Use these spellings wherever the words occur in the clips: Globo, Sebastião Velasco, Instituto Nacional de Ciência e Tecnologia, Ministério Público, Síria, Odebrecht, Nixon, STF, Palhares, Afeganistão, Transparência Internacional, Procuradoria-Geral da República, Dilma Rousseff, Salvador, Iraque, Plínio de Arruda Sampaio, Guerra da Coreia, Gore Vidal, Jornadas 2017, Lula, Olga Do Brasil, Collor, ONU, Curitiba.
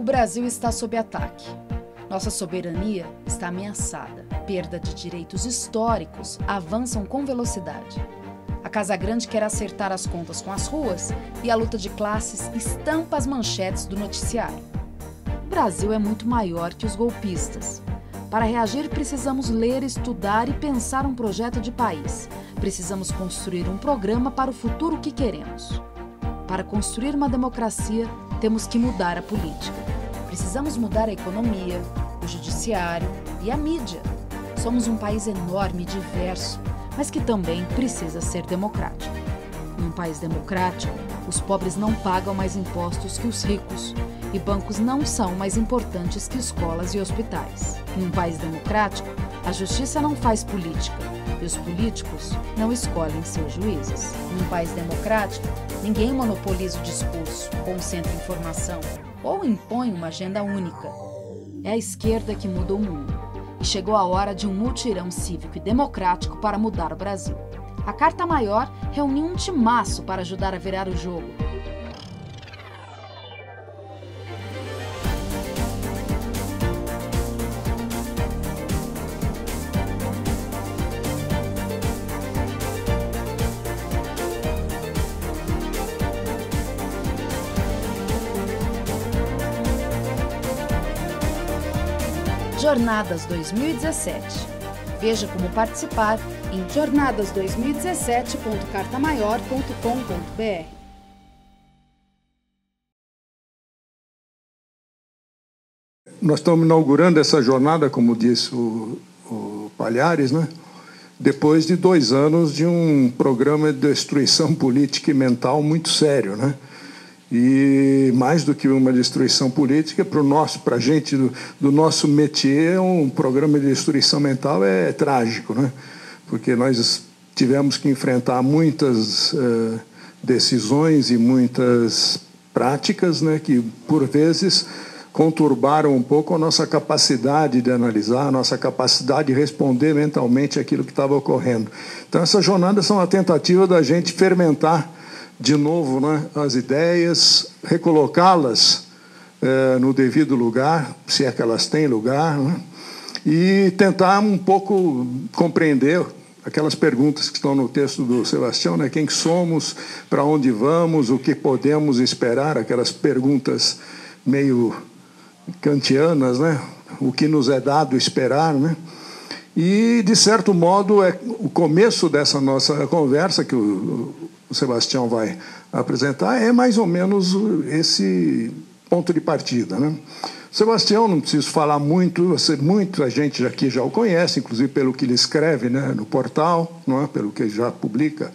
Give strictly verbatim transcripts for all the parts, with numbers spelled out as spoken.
O Brasil está sob ataque. Nossa soberania está ameaçada. Perda de direitos históricos avançam com velocidade. A Casa Grande quer acertar as contas com as ruas e a luta de classes estampa as manchetes do noticiário. O Brasil é muito maior que os golpistas. Para reagir, precisamos ler, estudar e pensar um projeto de país. Precisamos construir um programa para o futuro que queremos. Para construir uma democracia, temos que mudar a política. Precisamos mudar a economia, o judiciário e a mídia. Somos um país enorme e diverso, mas que também precisa ser democrático. Num país democrático, os pobres não pagam mais impostos que os ricos e bancos não são mais importantes que escolas e hospitais. Num país democrático, a justiça não faz política e os políticos não escolhem seus juízes. Num país democrático, ninguém monopoliza o discurso, concentra informação ou impõe uma agenda única. É a esquerda que muda o mundo. E chegou a hora de um mutirão cívico e democrático para mudar o Brasil. A Carta Maior reuniu um timaço para ajudar a virar o jogo. Jornadas dois mil e dezessete. Veja como participar em jornadas dois mil e dezessete ponto carta maior ponto com ponto br. Nós estamos inaugurando essa jornada, como disse o, o Palhares, né? Depois de dois anos de um programa de destruição política e mental muito sério, né? E mais do que uma destruição política, para o nosso, para a gente do, do nosso métier, um programa de destruição mental é, é trágico, né? Porque nós tivemos que enfrentar muitas uh, decisões e muitas práticas, né, que por vezes conturbaram um pouco a nossa capacidade de analisar, a nossa capacidade de responder mentalmente aquilo que estava ocorrendo. Então essas jornadas são a tentativa da gente fermentar de novo, né, as ideias, recolocá-las eh, no devido lugar, se é que elas têm lugar, né, e tentar um pouco compreender aquelas perguntas que estão no texto do Sebastião, né, quem somos, para onde vamos, o que podemos esperar, aquelas perguntas meio kantianas, né, o que nos é dado esperar, né. E, de certo modo, é o começo dessa nossa conversa, que o Sebastião vai apresentar, é mais ou menos esse ponto de partida, né? Sebastião, não preciso falar muito, muita gente aqui já o conhece, inclusive pelo que ele escreve, né, no portal, não é? Pelo que ele já publica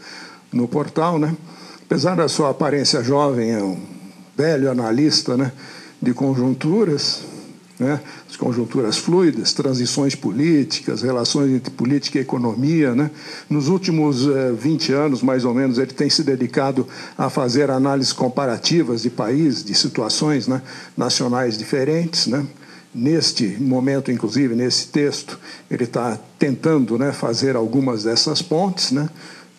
no portal, né? Apesar da sua aparência jovem, é um velho analista, né, de conjunturas, né, as conjunturas fluidas, transições políticas, relações entre política e economia, né. Nos últimos eh, vinte anos, mais ou menos, ele tem se dedicado a fazer análises comparativas de países, de situações, né, nacionais diferentes, né. Neste momento, inclusive, nesse texto, ele está tentando, né, fazer algumas dessas pontes, né.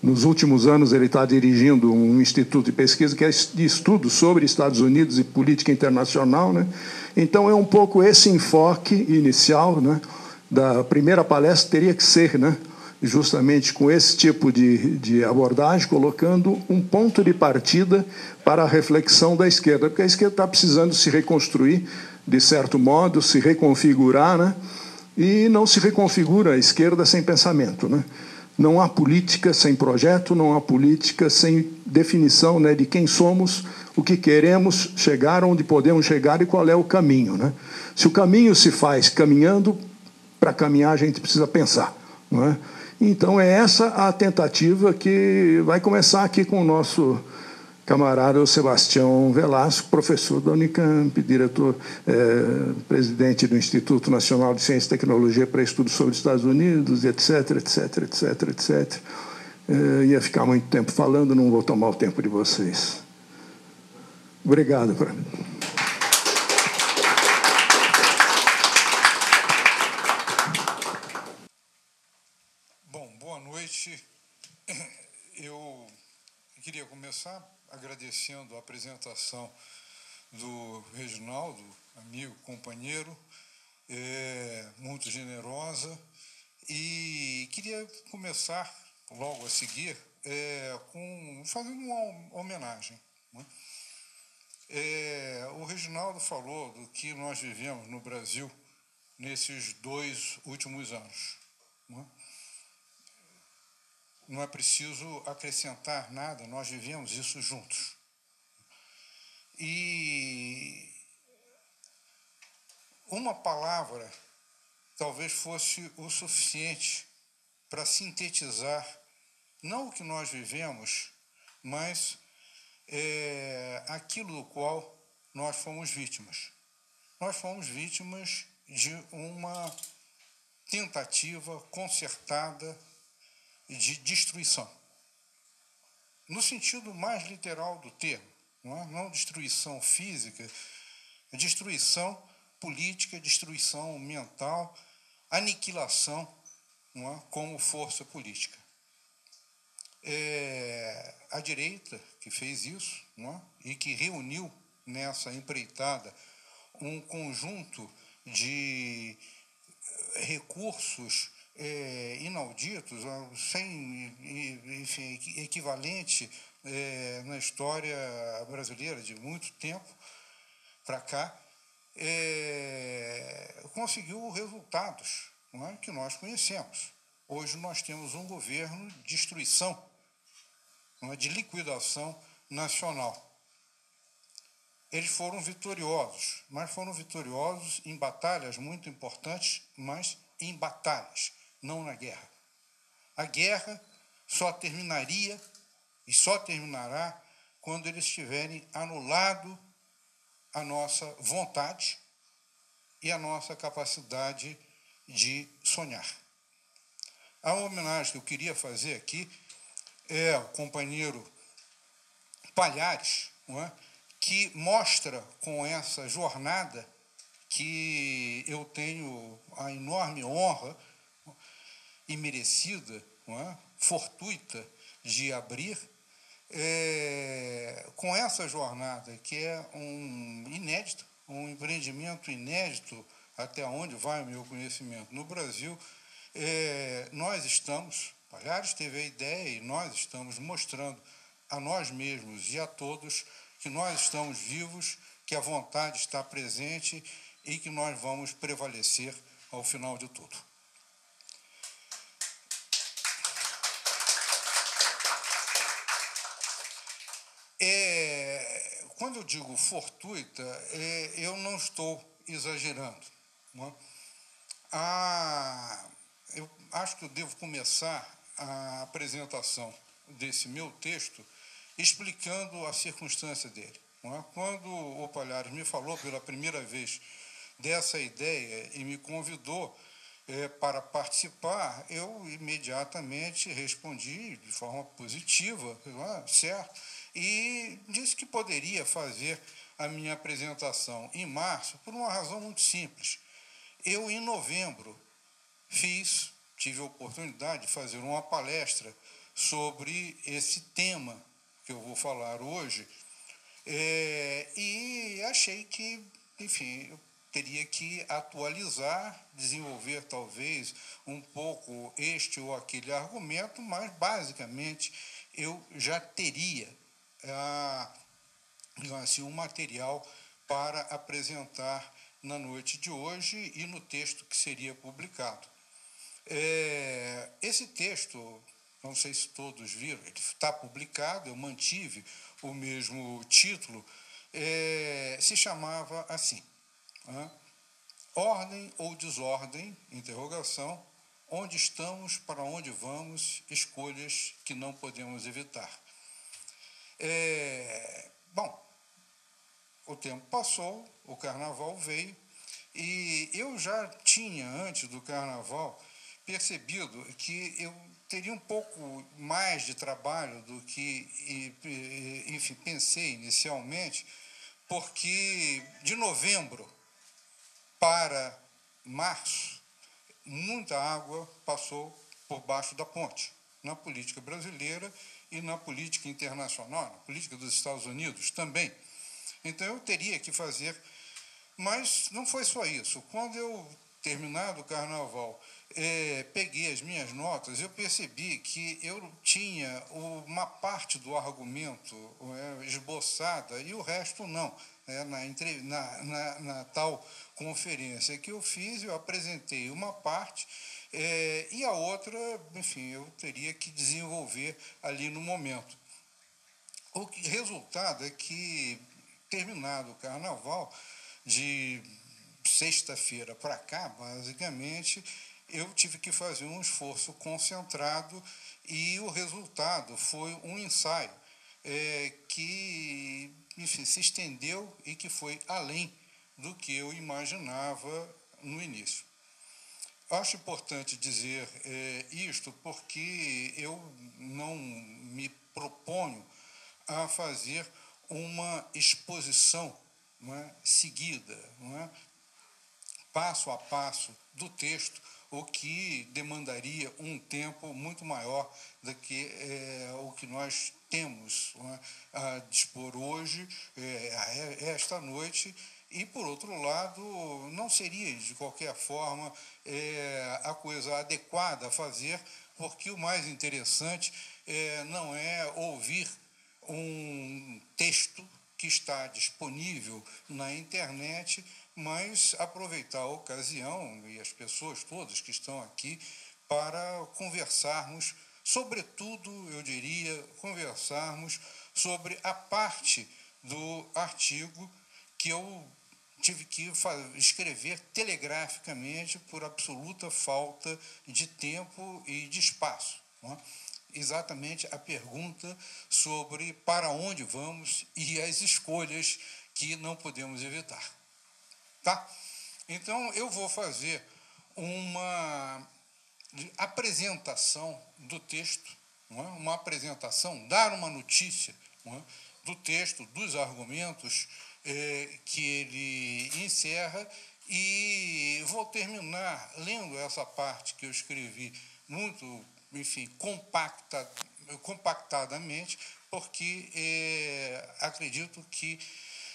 Nos últimos anos, ele está dirigindo um instituto de pesquisa que é de estudos sobre Estados Unidos e política internacional, né? Então, é um pouco esse enfoque inicial, né, da primeira palestra, teria que ser, né, justamente com esse tipo de, de abordagem, colocando um ponto de partida para a reflexão da esquerda, porque a esquerda está precisando se reconstruir, de certo modo, se reconfigurar, né? E não se reconfigura a esquerda sem pensamento, né? Não há política sem projeto, não há política sem definição, né, de quem somos, o que queremos chegar, onde podemos chegar e qual é o caminho, né? Se o caminho se faz caminhando, para caminhar a gente precisa pensar, não é? Então é essa a tentativa que vai começar aqui com o nosso camarada Sebastião Velasco, professor da Unicamp, diretor, eh, presidente do Instituto Nacional de Ciência e Tecnologia para Estudos sobre os Estados Unidos, etc, etc, etc, et cetera. Eh, ia ficar muito tempo falando, não vou tomar o tempo de vocês. Obrigado. Pra... Bom, boa noite. Eu queria começar agradecendo a apresentação do Reginaldo, amigo, companheiro, é, muito generosa, e queria começar logo a seguir é, com, fazendo uma homenagem. Né? É, o Reginaldo falou do que nós vivemos no Brasil nesses dois últimos anos. Né? Não é preciso acrescentar nada, nós vivemos isso juntos. E uma palavra talvez fosse o suficiente para sintetizar não o que nós vivemos, mas é, aquilo do qual nós fomos vítimas. Nós fomos vítimas de uma tentativa concertada de destruição, no sentido mais literal do termo. Não destruição física, destruição política, destruição mental, aniquilação, não é? Como força política. É, a direita que fez isso, não é? E que reuniu nessa empreitada um conjunto de recursos é, inauditos, sem enfim, equivalente É, na história brasileira de muito tempo para cá, é, conseguiu resultados, não é, que nós conhecemos. Hoje nós temos um governo de destruição, não é, de liquidação nacional. Eles foram vitoriosos, mas foram vitoriosos em batalhas muito importantes, mas em batalhas, não na guerra. A guerra só terminaria... E só terminará quando eles tiverem anulado a nossa vontade e a nossa capacidade de sonhar. A homenagem que eu queria fazer aqui é o companheiro Palhares, não é? Que mostra com essa jornada que eu tenho a enorme honra e merecida, não é? Fortuita, de abrir, É, com essa jornada, que é um inédito, um empreendimento inédito, até onde vai o meu conhecimento no Brasil, é, nós estamos, Palhares teve a ideia e nós estamos mostrando a nós mesmos e a todos que nós estamos vivos, que a vontade está presente e que nós vamos prevalecer ao final de tudo. É, quando eu digo fortuita, é, eu não estou exagerando. Não é? Ah, eu acho que eu devo começar a apresentação desse meu texto explicando a circunstância dele. Não é? Quando o Palhares me falou pela primeira vez dessa ideia e me convidou é, para participar, eu imediatamente respondi de forma positiva, é? Certo? E disse que poderia fazer a minha apresentação em março por uma razão muito simples. Eu, em novembro, fiz, tive a oportunidade de fazer uma palestra sobre esse tema que eu vou falar hoje, é, e achei que, enfim, eu teria que atualizar, desenvolver talvez um pouco este ou aquele argumento, mas, basicamente, eu já teria A, assim, um material para apresentar na noite de hoje e no texto que seria publicado. É, esse texto, não sei se todos viram, ele está publicado, eu mantive o mesmo título, é, se chamava assim, né? Ordem ou desordem, interrogação, onde estamos, para onde vamos, escolhas que não podemos evitar. É, bom, o tempo passou, o carnaval veio, e eu já tinha, antes do carnaval, percebido que eu teria um pouco mais de trabalho do que enfim, pensei inicialmente, porque de novembro para março, muita água passou por baixo da ponte na política brasileira e na política internacional, na política dos Estados Unidos também. Então eu teria que fazer. Mas não foi só isso. Quando eu, terminado o carnaval, é, peguei as minhas notas, eu percebi que eu tinha uma parte do argumento é, esboçada e o resto não. É, na, entre, na, na, na tal conferência que eu fiz, eu apresentei uma parte é, e a outra, enfim, eu teria que desenvolver ali no momento. O que, resultado é que, terminado o carnaval, de sexta-feira para cá, basicamente, eu tive que fazer um esforço concentrado e o resultado foi um ensaio é, que, enfim, se estendeu e que foi além do que eu imaginava no início. Acho importante dizer é, isto porque eu não me proponho a fazer uma exposição, não é, seguida, não é, passo a passo do texto, o que demandaria um tempo muito maior do que é, o que nós temos, não é, a dispor hoje, é, esta noite. E, por outro lado, não seria, de qualquer forma, é, a coisa adequada a fazer, porque o mais interessante é, não é ouvir um texto que está disponível na internet, mas aproveitar a ocasião e as pessoas todas que estão aqui para conversarmos, sobretudo, eu diria, conversarmos sobre a parte do artigo que eu tive que escrever telegraficamente por absoluta falta de tempo e de espaço, não é? Exatamente a pergunta sobre para onde vamos e as escolhas que não podemos evitar. Tá? Então, eu vou fazer uma apresentação do texto, não é? Uma apresentação, dar uma notícia, não é? Do texto, dos argumentos é, que ele encerra, e vou terminar lendo essa parte que eu escrevi muito, enfim, compacta, compactadamente, porque é, acredito que,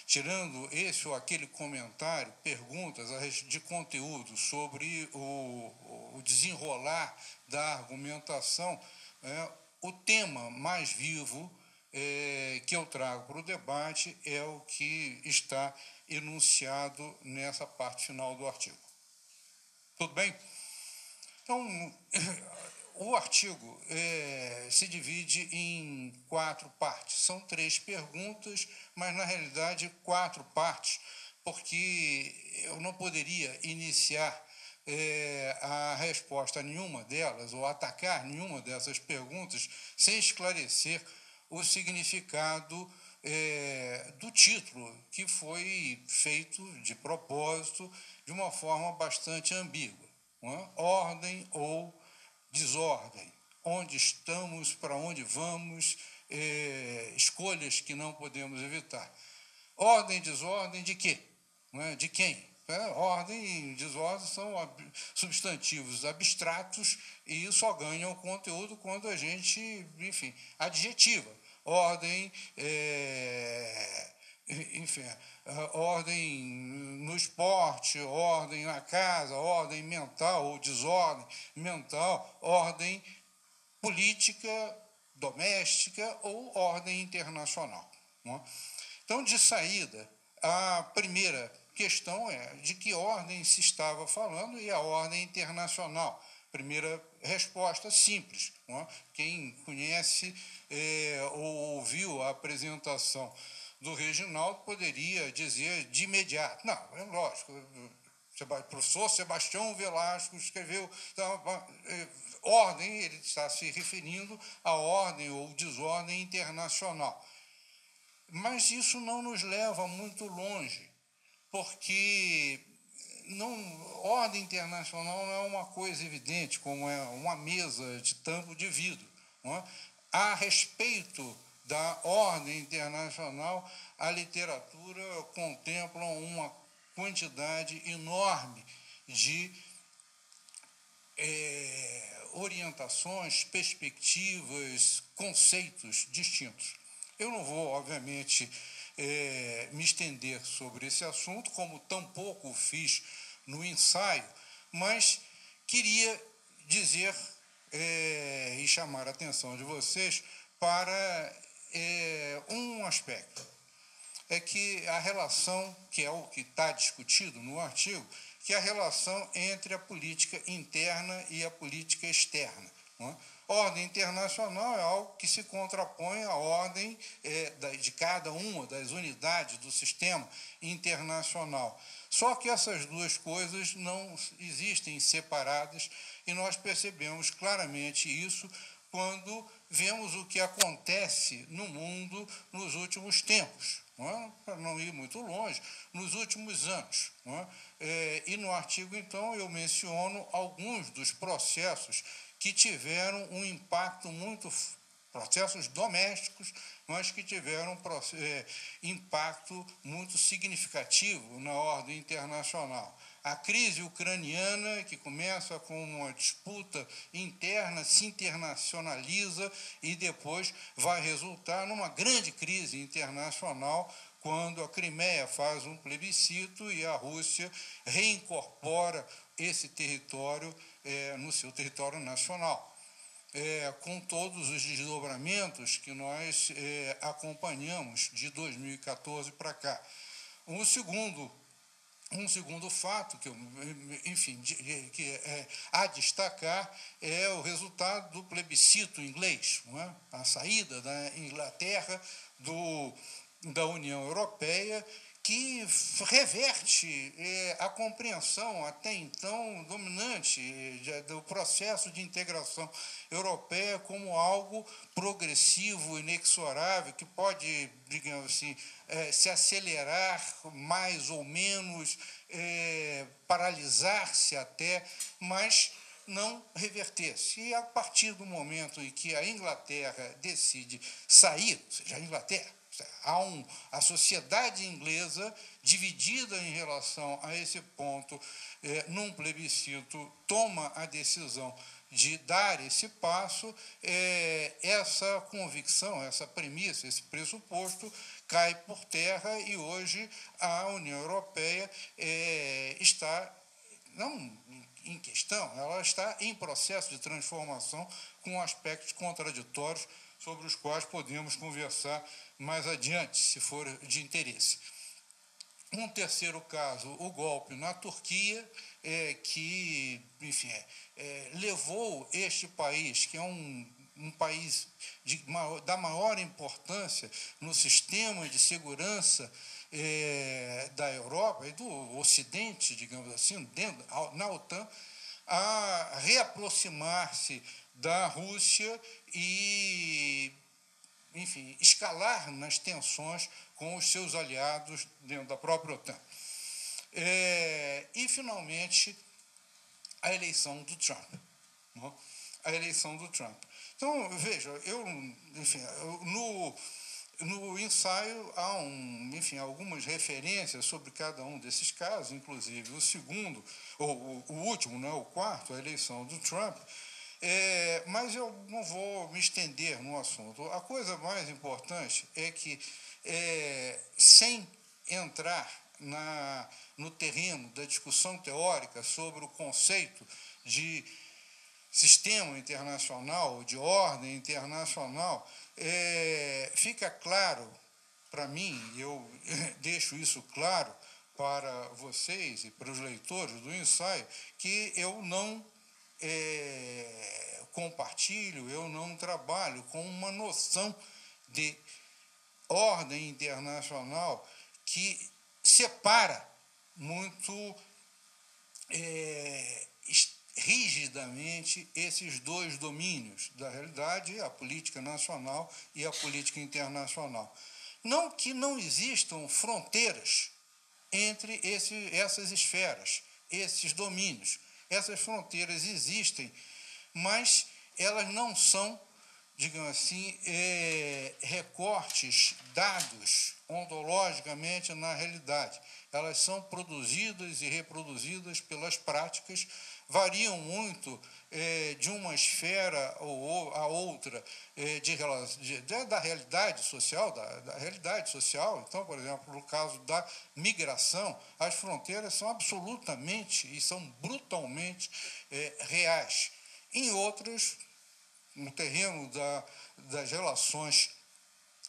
tirando esse ou aquele comentário, perguntas de conteúdo sobre o, o desenrolar da argumentação, é, o tema mais vivo é, que eu trago para o debate é o que está enunciado nessa parte final do artigo. Tudo bem? Então, o artigo é, se divide em quatro partes. São três perguntas, mas, na realidade, quatro partes, porque eu não poderia iniciar é, a resposta a nenhuma delas ou atacar nenhuma dessas perguntas sem esclarecer o significado é, do título, que foi feito de propósito de uma forma bastante ambígua, não é? Ordem ou desordem, onde estamos, para onde vamos, é, escolhas que não podemos evitar. Ordem e desordem de quê? Não é? De quem? É, ordem e desordem são ab- substantivos abstratos e só ganham conteúdo quando a gente, enfim, adjetiva. Ordem, é, enfim, ordem no esporte, ordem na casa, ordem mental ou desordem mental, ordem política, doméstica ou ordem internacional, não é? Então, de saída, a primeira questão é de que ordem se estava falando, e a ordem internacional. Primeira resposta simples, não é? Quem conhece é, ou ouviu a apresentação do Reginaldo poderia dizer de imediato. Não, é lógico, o professor Sebastião Velasco escreveu, então, ordem, ele está se referindo à ordem ou desordem internacional. Mas isso não nos leva muito longe, porque não, ordem internacional não é uma coisa evidente, como é uma mesa de tampo de vidro, não é? A respeito da ordem internacional, a literatura contempla uma quantidade enorme de é, orientações, perspectivas, conceitos distintos. Eu não vou, obviamente, é, me estender sobre esse assunto, como tampouco o fiz no ensaio, mas queria dizer é, e chamar a atenção de vocês para é, um aspecto. É que a relação, que é o que está discutido no artigo, que é a relação entre a política interna e a política externa. Não é? Ordem internacional é algo que se contrapõe à ordem é, de cada uma das unidades do sistema internacional. Só que essas duas coisas não existem separadas, e nós percebemos claramente isso quando vemos o que acontece no mundo nos últimos tempos, não é? Para não ir muito longe, nos últimos anos. Não é? É, e no artigo, então, eu menciono alguns dos processos que tiveram um impacto muito, processos domésticos, mas que tiveram é, impacto muito significativo na ordem internacional. A crise ucraniana, que começa com uma disputa interna, se internacionaliza e depois vai resultar numa grande crise internacional, quando a Crimeia faz um plebiscito e a Rússia reincorpora esse território é, no seu território nacional. É, com todos os desdobramentos que nós é, acompanhamos de dois mil e quatorze para cá. Um segundo, um segundo fato que, eu, enfim, de, que é, a destacar é o resultado do plebiscito inglês, não é? A saída da Inglaterra do, da União Europeia, que reverte eh, a compreensão até então dominante de, do processo de integração europeia como algo progressivo, inexorável, que pode, digamos assim, eh, se acelerar mais ou menos, eh, paralisar-se até, mas não reverter-se. E a partir do momento em que a Inglaterra decide sair, ou seja, a Inglaterra, Há um, a sociedade inglesa dividida em relação a esse ponto, é, num plebiscito, toma a decisão de dar esse passo, é, essa convicção, essa premissa, esse pressuposto cai por terra e hoje a União Europeia é, está, não em questão, ela está em processo de transformação com aspectos contraditórios sobre os quais podemos conversar mais adiante, se for de interesse. Um terceiro caso, o golpe na Turquia, é, que enfim, é, é, levou este país, que é um, um país de maior, da maior importância no sistema de segurança é, da Europa e do Ocidente, digamos assim, dentro, na OTAN, a reaproximar-se da Rússia e, enfim, escalar nas tensões com os seus aliados dentro da própria OTAN. É, e, finalmente, a eleição do Trump. Não? A eleição do Trump. Então, veja, eu, enfim, no, no ensaio há um, enfim, algumas referências sobre cada um desses casos, inclusive o segundo, ou o, o último, não é, o quarto, a eleição do Trump. É, mas eu não vou me estender no assunto. A coisa mais importante é que, é, sem entrar na, no terreno da discussão teórica sobre o conceito de sistema internacional, de ordem internacional, é, fica claro para mim, e eu deixo isso claro para vocês e para os leitores do ensaio, que eu não É, compartilho, eu não trabalho com uma noção de ordem internacional que separa muito é, rigidamente esses dois domínios da realidade, a política nacional e a política internacional. Não que não existam fronteiras entre esse, essas esferas, esses domínios. Essas fronteiras existem, mas elas não são, digamos assim, é, recortes dados ontologicamente na realidade. Elas são produzidas e reproduzidas pelas práticas, variam muito eh, de uma esfera ou, ou a outra eh, de, de, de, da realidade social, da, da realidade social. Então, por exemplo, no caso da migração, as fronteiras são absolutamente e são brutalmente eh, reais. Em outras, no terreno da, das relações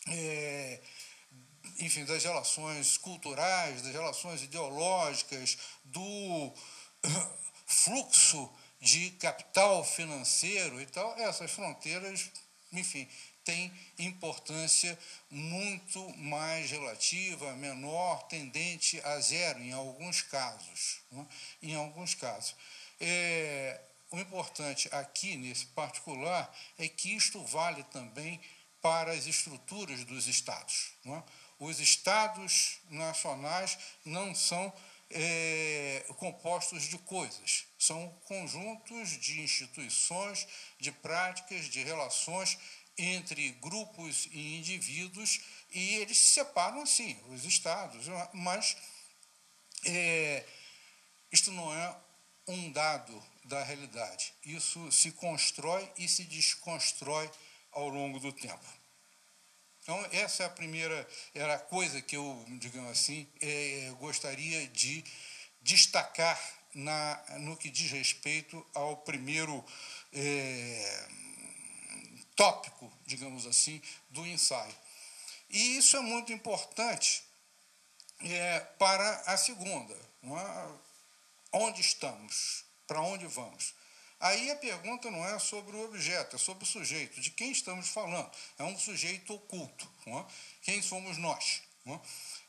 eh, enfim, das relações culturais, das relações ideológicas, do fluxo de capital financeiro e tal, essas fronteiras, enfim, têm importância muito mais relativa, menor, tendente a zero, em alguns casos. Né? Em alguns casos. É, o importante aqui, nesse particular, é que isto vale também para as estruturas dos estados. Não é? Os estados nacionais não são é, compostos de coisas, são conjuntos de instituições, de práticas, de relações entre grupos e indivíduos, e eles se separam assim, os estados. Mas é, isto não é um dado da realidade, isso se constrói e se desconstrói ao longo do tempo. Então, essa é a primeira era a coisa que eu, digamos assim, é, gostaria de destacar na, no que diz respeito ao primeiro é, tópico, digamos assim, do ensaio. E isso é muito importante é, para a segunda. Não é? Onde estamos? Para onde vamos? Aí a pergunta não é sobre o objeto, é sobre o sujeito. De quem estamos falando? É um sujeito oculto. Não é? Quem somos nós? Não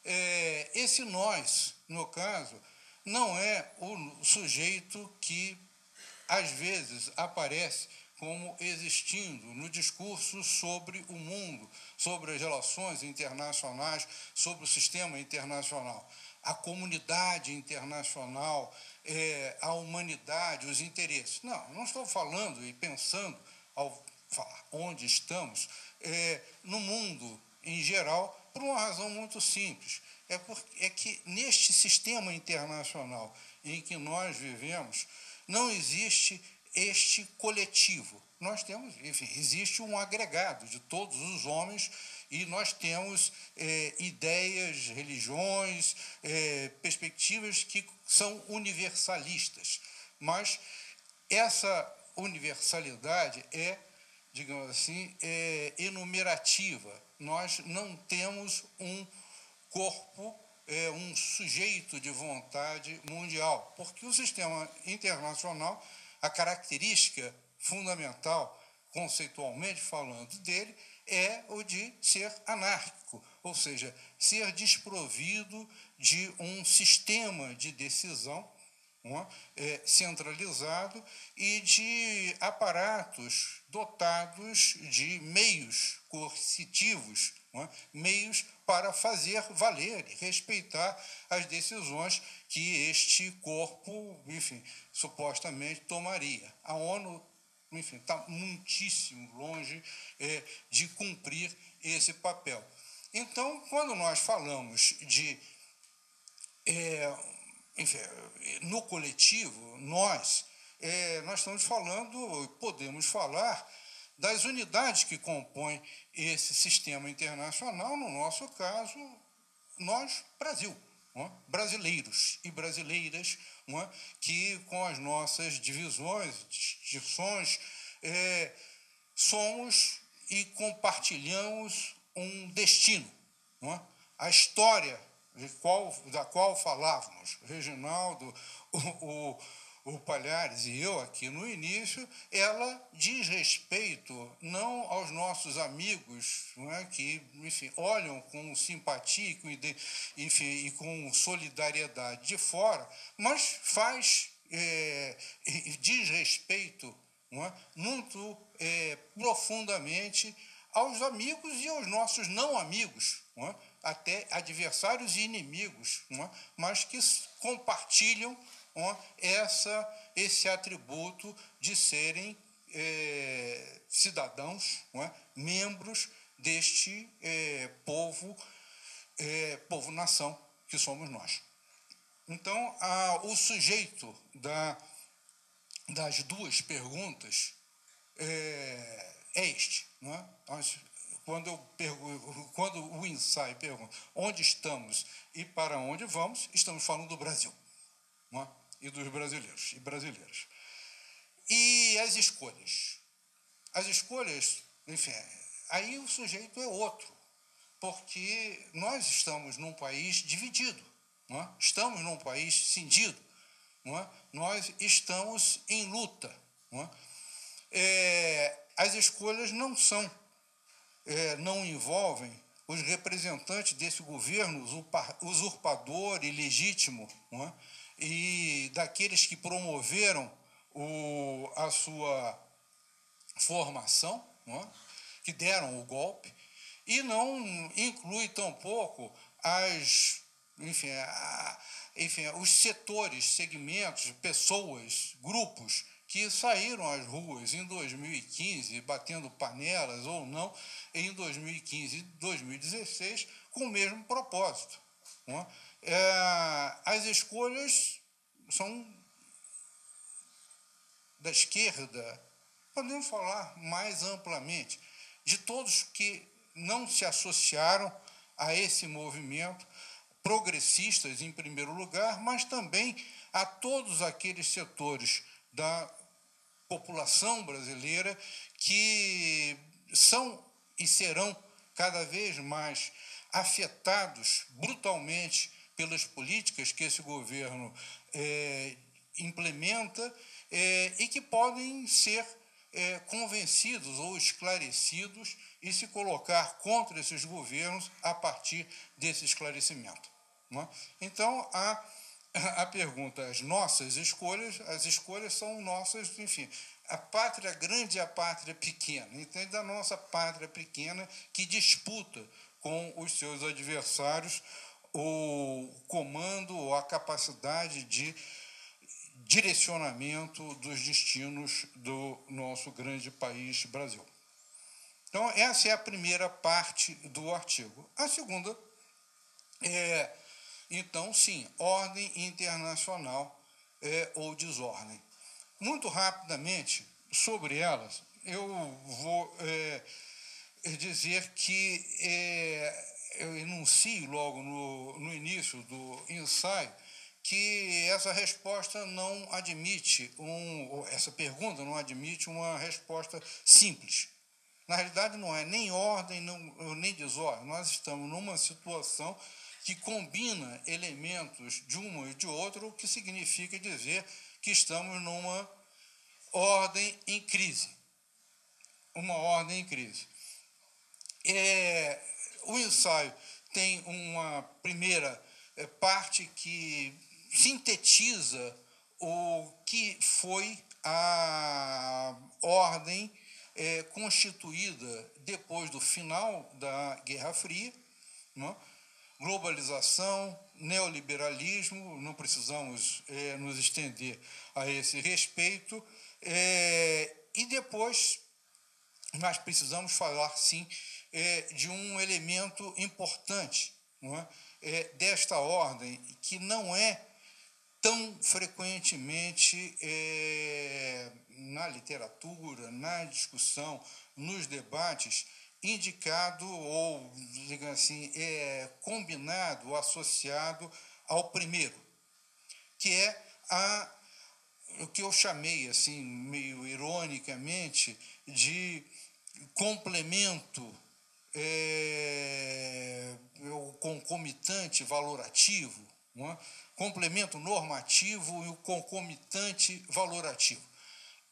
é? É, esse nós, no caso, não é o sujeito que, às vezes, aparece como existindo no discurso sobre o mundo, sobre as relações internacionais, sobre o sistema internacional. A comunidade internacional, É, a humanidade, os interesses. Não, não estou falando e pensando, ao falar onde estamos, é, no mundo em geral, por uma razão muito simples. É, porque, é que neste sistema internacional em que nós vivemos, não existe este coletivo. Nós temos, enfim, existe um agregado de todos os homens e nós temos é, ideias, religiões, é, perspectivas que são universalistas. Mas essa universalidade é, digamos assim, é enumerativa. Nós não temos um corpo, é, um sujeito de vontade mundial, porque o sistema internacional, a característica fundamental, conceitualmente falando, dele é o de ser anárquico, ou seja, ser desprovido de um sistema de decisão não é, centralizado e de aparatos dotados de meios coercitivos, não é, meios para fazer valer e respeitar as decisões que este corpo, enfim, supostamente tomaria. A ONU, enfim, está muitíssimo longe é, de cumprir esse papel. Então, quando nós falamos de, é, enfim, no coletivo, nós, é, nós estamos falando, podemos falar, das unidades que compõem esse sistema internacional, no nosso caso, nós, Brasil. Não é? Brasileiros e brasileiras, não é? Que com as nossas divisões, distinções, é, somos e compartilhamos um destino, não é? A história de qual, da qual falávamos, Reginaldo, o, o, o Palhares e eu aqui no início, ela diz respeito não aos nossos amigos, não é? Que, enfim, olham com simpatia, com ide... enfim, e com solidariedade de fora, mas faz é, diz respeito, não é? Muito é, profundamente aos amigos e aos nossos não amigos, não é? Até adversários e inimigos, não é? Mas que compartilham não é? Essa, esse atributo de serem é, cidadãos, não é? Membros deste é, povo é, povo-nação que somos nós. Então, a, o sujeito da, das duas perguntas é, é este, não é? Nós, Quando, eu pergunto, quando o ensaio pergunta onde estamos e para onde vamos, estamos falando do Brasil, não é? E dos brasileiros e brasileiras. E as escolhas? As escolhas, enfim, aí o sujeito é outro, porque nós estamos num país dividido, não é? Estamos num país cindido, não é? Nós estamos em luta, não é? É, as escolhas não são... É, não envolvem os representantes desse governo usurpador e legítimo, não é? E daqueles que promoveram o, a sua formação, não é? Que deram o golpe, e não inclui tampouco as, enfim, a, enfim, os setores, segmentos, pessoas, grupos que saíram às ruas em dois mil e quinze, batendo panelas ou não, em dois mil e quinze e dois mil e dezesseis, com o mesmo propósito. Não é? É, as escolhas são da esquerda, podemos falar mais amplamente, de todos que não se associaram a esse movimento, progressistas em primeiro lugar, mas também a todos aqueles setores da população brasileira que são e serão cada vez mais afetados brutalmente pelas políticas que esse governo é, implementa é, e que podem ser é, convencidos ou esclarecidos e se colocar contra esses governos a partir desse esclarecimento, não é? Então, a A pergunta, as nossas escolhas, as escolhas são nossas, enfim, a pátria grande e a pátria pequena, entende? Da nossa pátria pequena que disputa com os seus adversários o comando ou a capacidade de direcionamento dos destinos do nosso grande país Brasil. Então, essa é a primeira parte do artigo. A segunda é... Então, sim, ordem internacional é, ou desordem. Muito rapidamente, sobre elas, eu vou é, dizer que é, eu enuncio logo no, no início do ensaio que essa resposta não admite, um, ou essa pergunta não admite uma resposta simples. Na realidade, não é nem ordem, não, nem desordem. Nós estamos numa situação que combina elementos de um e de outro, o que significa dizer que estamos numa ordem em crise. Uma ordem em crise. É, o ensaio tem uma primeira parte que sintetiza o que foi a ordem é, constituída depois do final da Guerra Fria, não é? Globalização, neoliberalismo, não precisamos é, nos estender a esse respeito. É, e depois, nós precisamos falar, sim, é, de um elemento importante, não é? É, desta ordem, que não é tão frequentemente é, na literatura, na discussão, nos debates, indicado ou, digamos assim, é, combinado, associado ao primeiro, que é a, o que eu chamei, assim, meio ironicamente, de complemento é, concomitante valorativo, não é? Complemento normativo e o concomitante valorativo.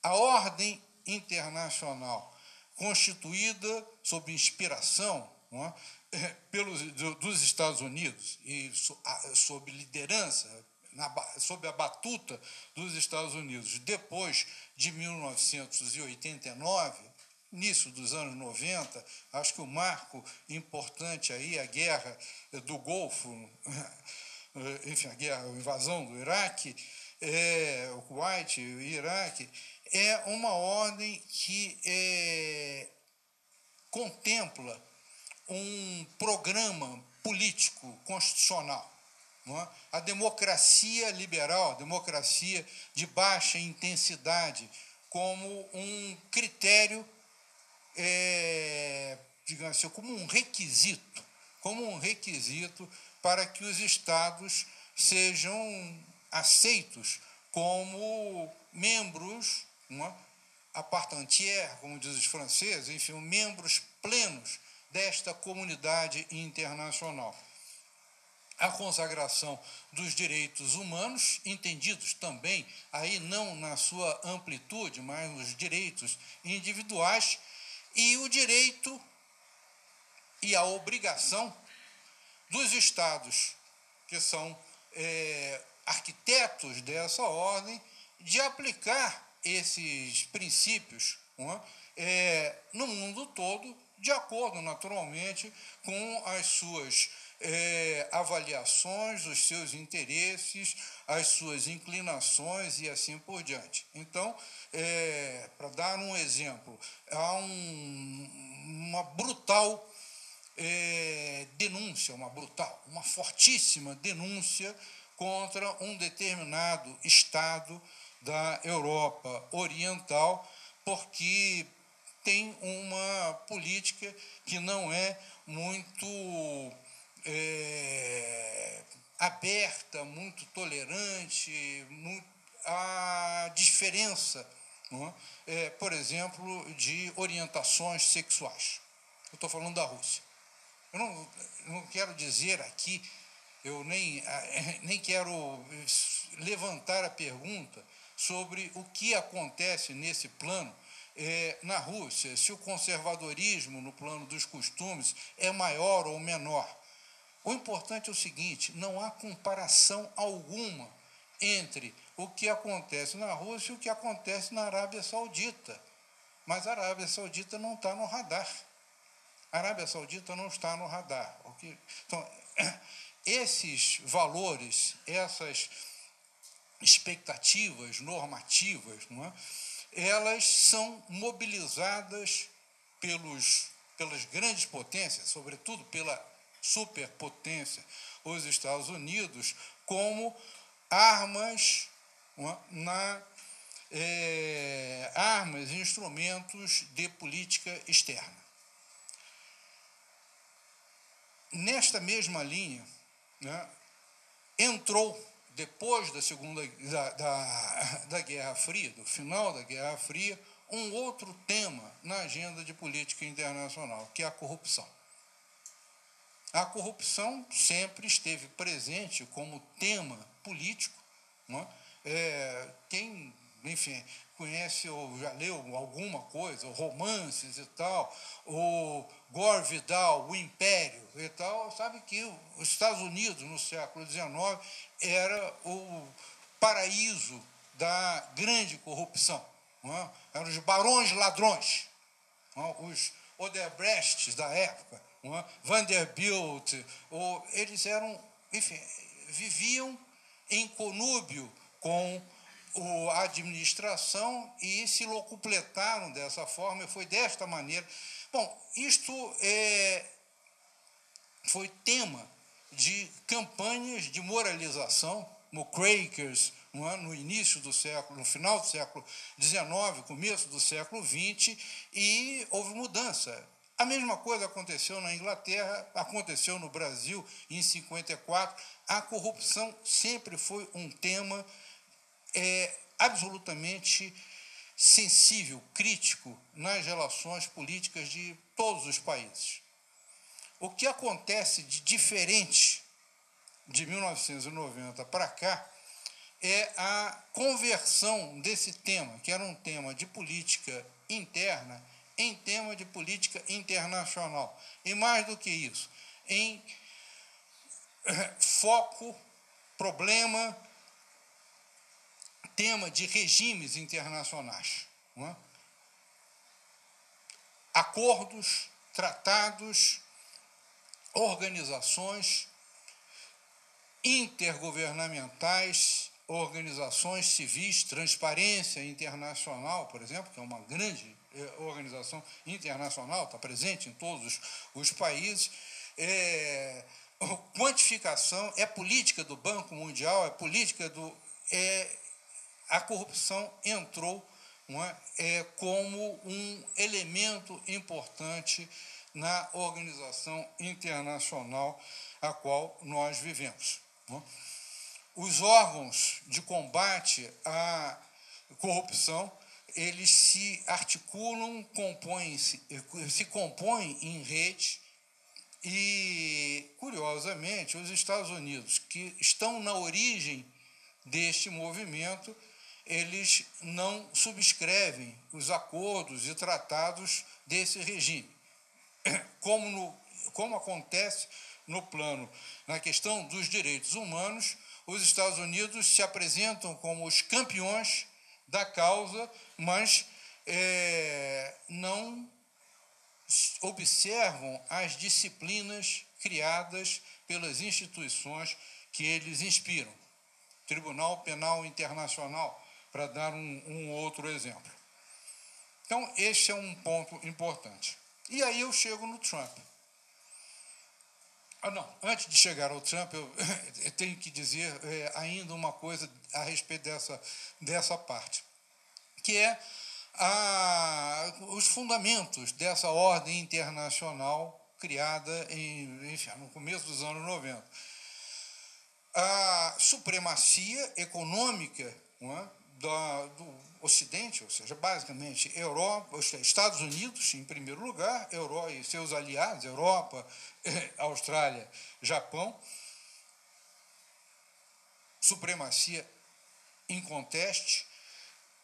A ordem internacional constituída sob inspiração, não é? Pelos, dos Estados Unidos e so, a, sob liderança, na, sob a batuta dos Estados Unidos, depois de mil novecentos e oitenta e nove, início dos anos noventa, acho que o marco importante aí é a Guerra do Golfo, enfim, a, guerra, a invasão do Iraque, é, o Kuwait, o Iraque, é uma ordem que é, contempla um programa político constitucional. Não é? A democracia liberal, a democracia de baixa intensidade, como um critério, é, digamos assim, como um requisito, como um requisito para que os estados sejam aceitos como membros, não é? A partantière, como dizem os franceses, enfim, membros plenos desta comunidade internacional. A consagração dos direitos humanos, entendidos também, aí não na sua amplitude, mas nos direitos individuais, e o direito e a obrigação dos estados, que são é, arquitetos dessa ordem, de aplicar esses princípios, não é? É, no mundo todo, de acordo, naturalmente, com as suas é, avaliações, os seus interesses, as suas inclinações e assim por diante. Então, é, para dar um exemplo, há um, uma brutal é, denúncia, uma brutal, uma fortíssima denúncia contra um determinado estado da Europa Oriental, porque tem uma política que não é muito é, aberta, muito tolerante, muito, à diferença, não é? É, por exemplo, de orientações sexuais. Eu estou falando da Rússia. Eu não, não quero dizer aqui, eu nem, nem quero levantar a pergunta sobre o que acontece nesse plano é, na Rússia, se o conservadorismo no plano dos costumes é maior ou menor. O importante é o seguinte, não há comparação alguma entre o que acontece na Rússia e o que acontece na Arábia Saudita. Mas a Arábia Saudita não está no radar. A Arábia Saudita não está no radar. Okay? Então, esses valores, essas expectativas normativas, não é? Elas são mobilizadas pelos, pelas grandes potências, sobretudo pela superpotência, os Estados Unidos, como armas, não é? Na, é, armas e instrumentos de política externa. Nesta mesma linha, né, entrou, depois da, segunda, da, da, da Guerra Fria, do final da Guerra Fria, um outro tema na agenda de política internacional, que é a corrupção. A corrupção sempre esteve presente como tema político. Não é? É, quem, enfim, conhece ou já leu alguma coisa, romances e tal, o Gore Vidal, o Império e tal, sabe que os Estados Unidos, no século dezenove, era o paraíso da grande corrupção. Não é? Eram os barões ladrões, não é? Os Odebrecht da época, não é? Vanderbilt, ou, eles eram, enfim, viviam em conúbio com a administração e se locupletaram dessa forma, e foi desta maneira. Bom, isto é, foi tema de campanhas de moralização, como Crackers, não é? No início do século, no final do século dezenove, começo do século vinte, e houve mudança. A mesma coisa aconteceu na Inglaterra, aconteceu no Brasil em cinquenta e quatro. A corrupção sempre foi um tema é absolutamente sensível, crítico nas relações políticas de todos os países. O que acontece de diferente de mil novecentos e noventa para cá é a conversão desse tema, que era um tema de política interna, em tema de política internacional. E mais do que isso, em foco, problema, tema de regimes internacionais, não é? Acordos, tratados, organizações intergovernamentais, organizações civis, Transparência Internacional, por exemplo, que é uma grande eh, organização internacional, está presente em todos os países. É, quantificação é política do Banco Mundial, é política do... É, a corrupção entrou não é, é, como um elemento importante na organização internacional a qual nós vivemos. Não é? Os órgãos de combate à corrupção, eles se articulam, compõem-se, se compõem em rede e, curiosamente, os Estados Unidos, que estão na origem deste movimento, eles não subscrevem os acordos e tratados desse regime. Como, no, como acontece no plano, na questão dos direitos humanos, os Estados Unidos se apresentam como os campeões da causa, mas é, não observam as disciplinas criadas pelas instituições que eles inspiram. Tribunal Penal Internacional, para dar um, um outro exemplo. Então, esse é um ponto importante. E aí eu chego no Trump. Ah, não, antes de chegar ao Trump, eu, eu tenho que dizer é, ainda uma coisa a respeito dessa, dessa parte, que é a, os fundamentos dessa ordem internacional criada em, enfim, no começo dos anos noventa. A supremacia econômica não é, da, do Ocidente, ou seja, basicamente Europa, Estados Unidos em primeiro lugar, Euro e seus aliados, Europa, Austrália, Japão, supremacia inconteste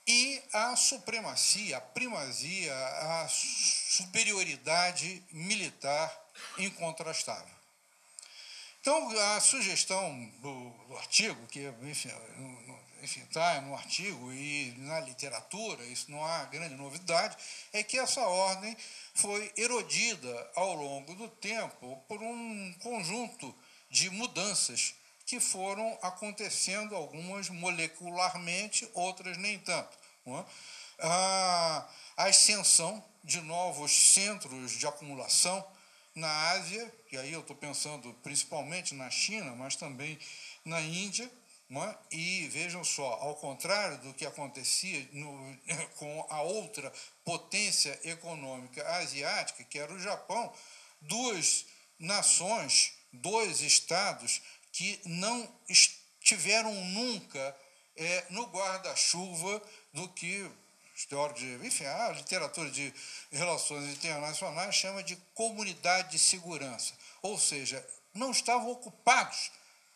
e a supremacia, a primazia, a superioridade militar incontrastável. Então, a sugestão do, do artigo, que enfim, enfim, está no artigo e na literatura, isso não há grande novidade, é que essa ordem foi erodida ao longo do tempo por um conjunto de mudanças que foram acontecendo, algumas molecularmente, outras nem tanto. Não é? A ascensão de novos centros de acumulação na Ásia, e aí eu estou pensando principalmente na China, mas também na Índia, né? E vejam só, ao contrário do que acontecia no, com a outra potência econômica asiática, que era o Japão, duas nações, dois estados que não estiveram nunca é, no guarda-chuva do que... De, enfim, a literatura de relações internacionais chama de comunidade de segurança, ou seja, não estavam ocupados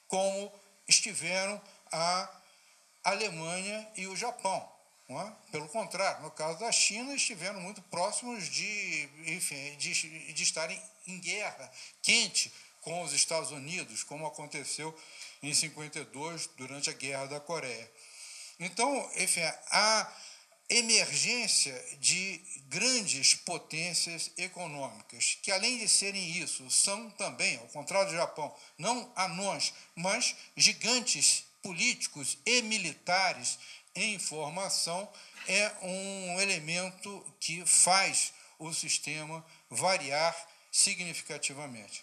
como estiveram a Alemanha e o Japão. Não é? Pelo contrário, no caso da China, estiveram muito próximos de, enfim, de, de estarem em guerra quente com os Estados Unidos, como aconteceu em mil novecentos e cinquenta e dois, durante a Guerra da Coreia. Então, enfim, a emergência de grandes potências econômicas, que além de serem isso, são também, ao contrário do Japão, não anões, mas gigantes políticos e militares em formação, é um elemento que faz o sistema variar significativamente.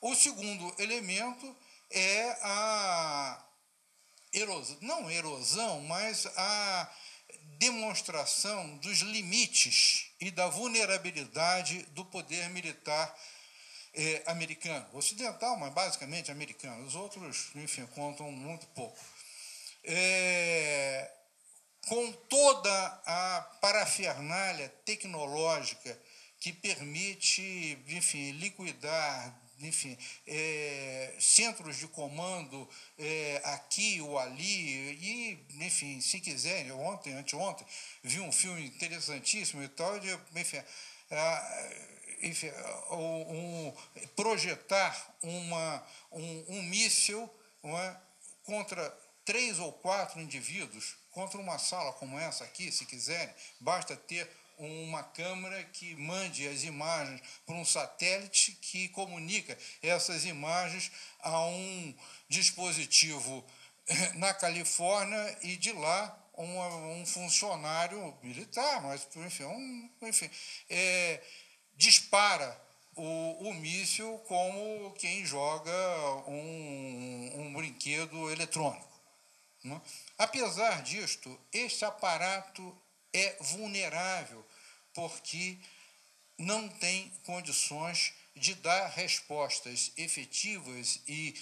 O segundo elemento é a erosão, não erosão, mas a demonstração dos limites e da vulnerabilidade do poder militar eh, americano, ocidental, mas basicamente americano. Os outros, enfim, contam muito pouco. É, com toda a parafernália tecnológica que permite, enfim, liquidar, enfim, é, centros de comando é, aqui ou ali, e, enfim, se quiser, eu ontem, anteontem, vi um filme interessantíssimo e tal, de, enfim, a, enfim a, um, projetar uma, um, um míssil não é, contra três ou quatro indivíduos, contra uma sala como essa aqui, se quiserem, basta ter uma câmera que mande as imagens para um satélite que comunica essas imagens a um dispositivo na Califórnia e de lá uma, um funcionário militar, mas, enfim, um, enfim é, dispara o, o míssil como quem joga um, um brinquedo eletrônico. Não? Apesar disto, este aparato é vulnerável porque não tem condições de dar respostas efetivas e,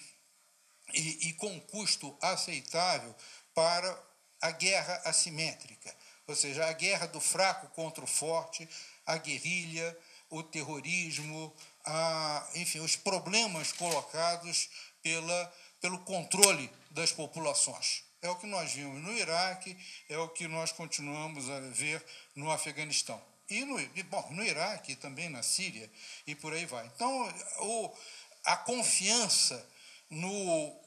e, e com custo aceitável para a guerra assimétrica, ou seja, a guerra do fraco contra o forte, a guerrilha, o terrorismo, a, enfim, os problemas colocados pela, pelo controle das populações. É o que nós vimos no Iraque, é o que nós continuamos a ver no Afeganistão. E no, bom, no Iraque, também na Síria, e por aí vai. Então, o, a confiança no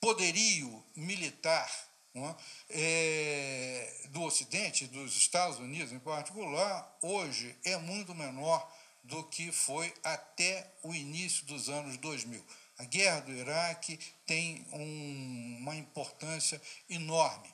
poderio militar não é? É, do Ocidente, dos Estados Unidos em particular, hoje é muito menor do que foi até o início dos anos dois mil. A guerra do Iraque tem um, uma importância enorme.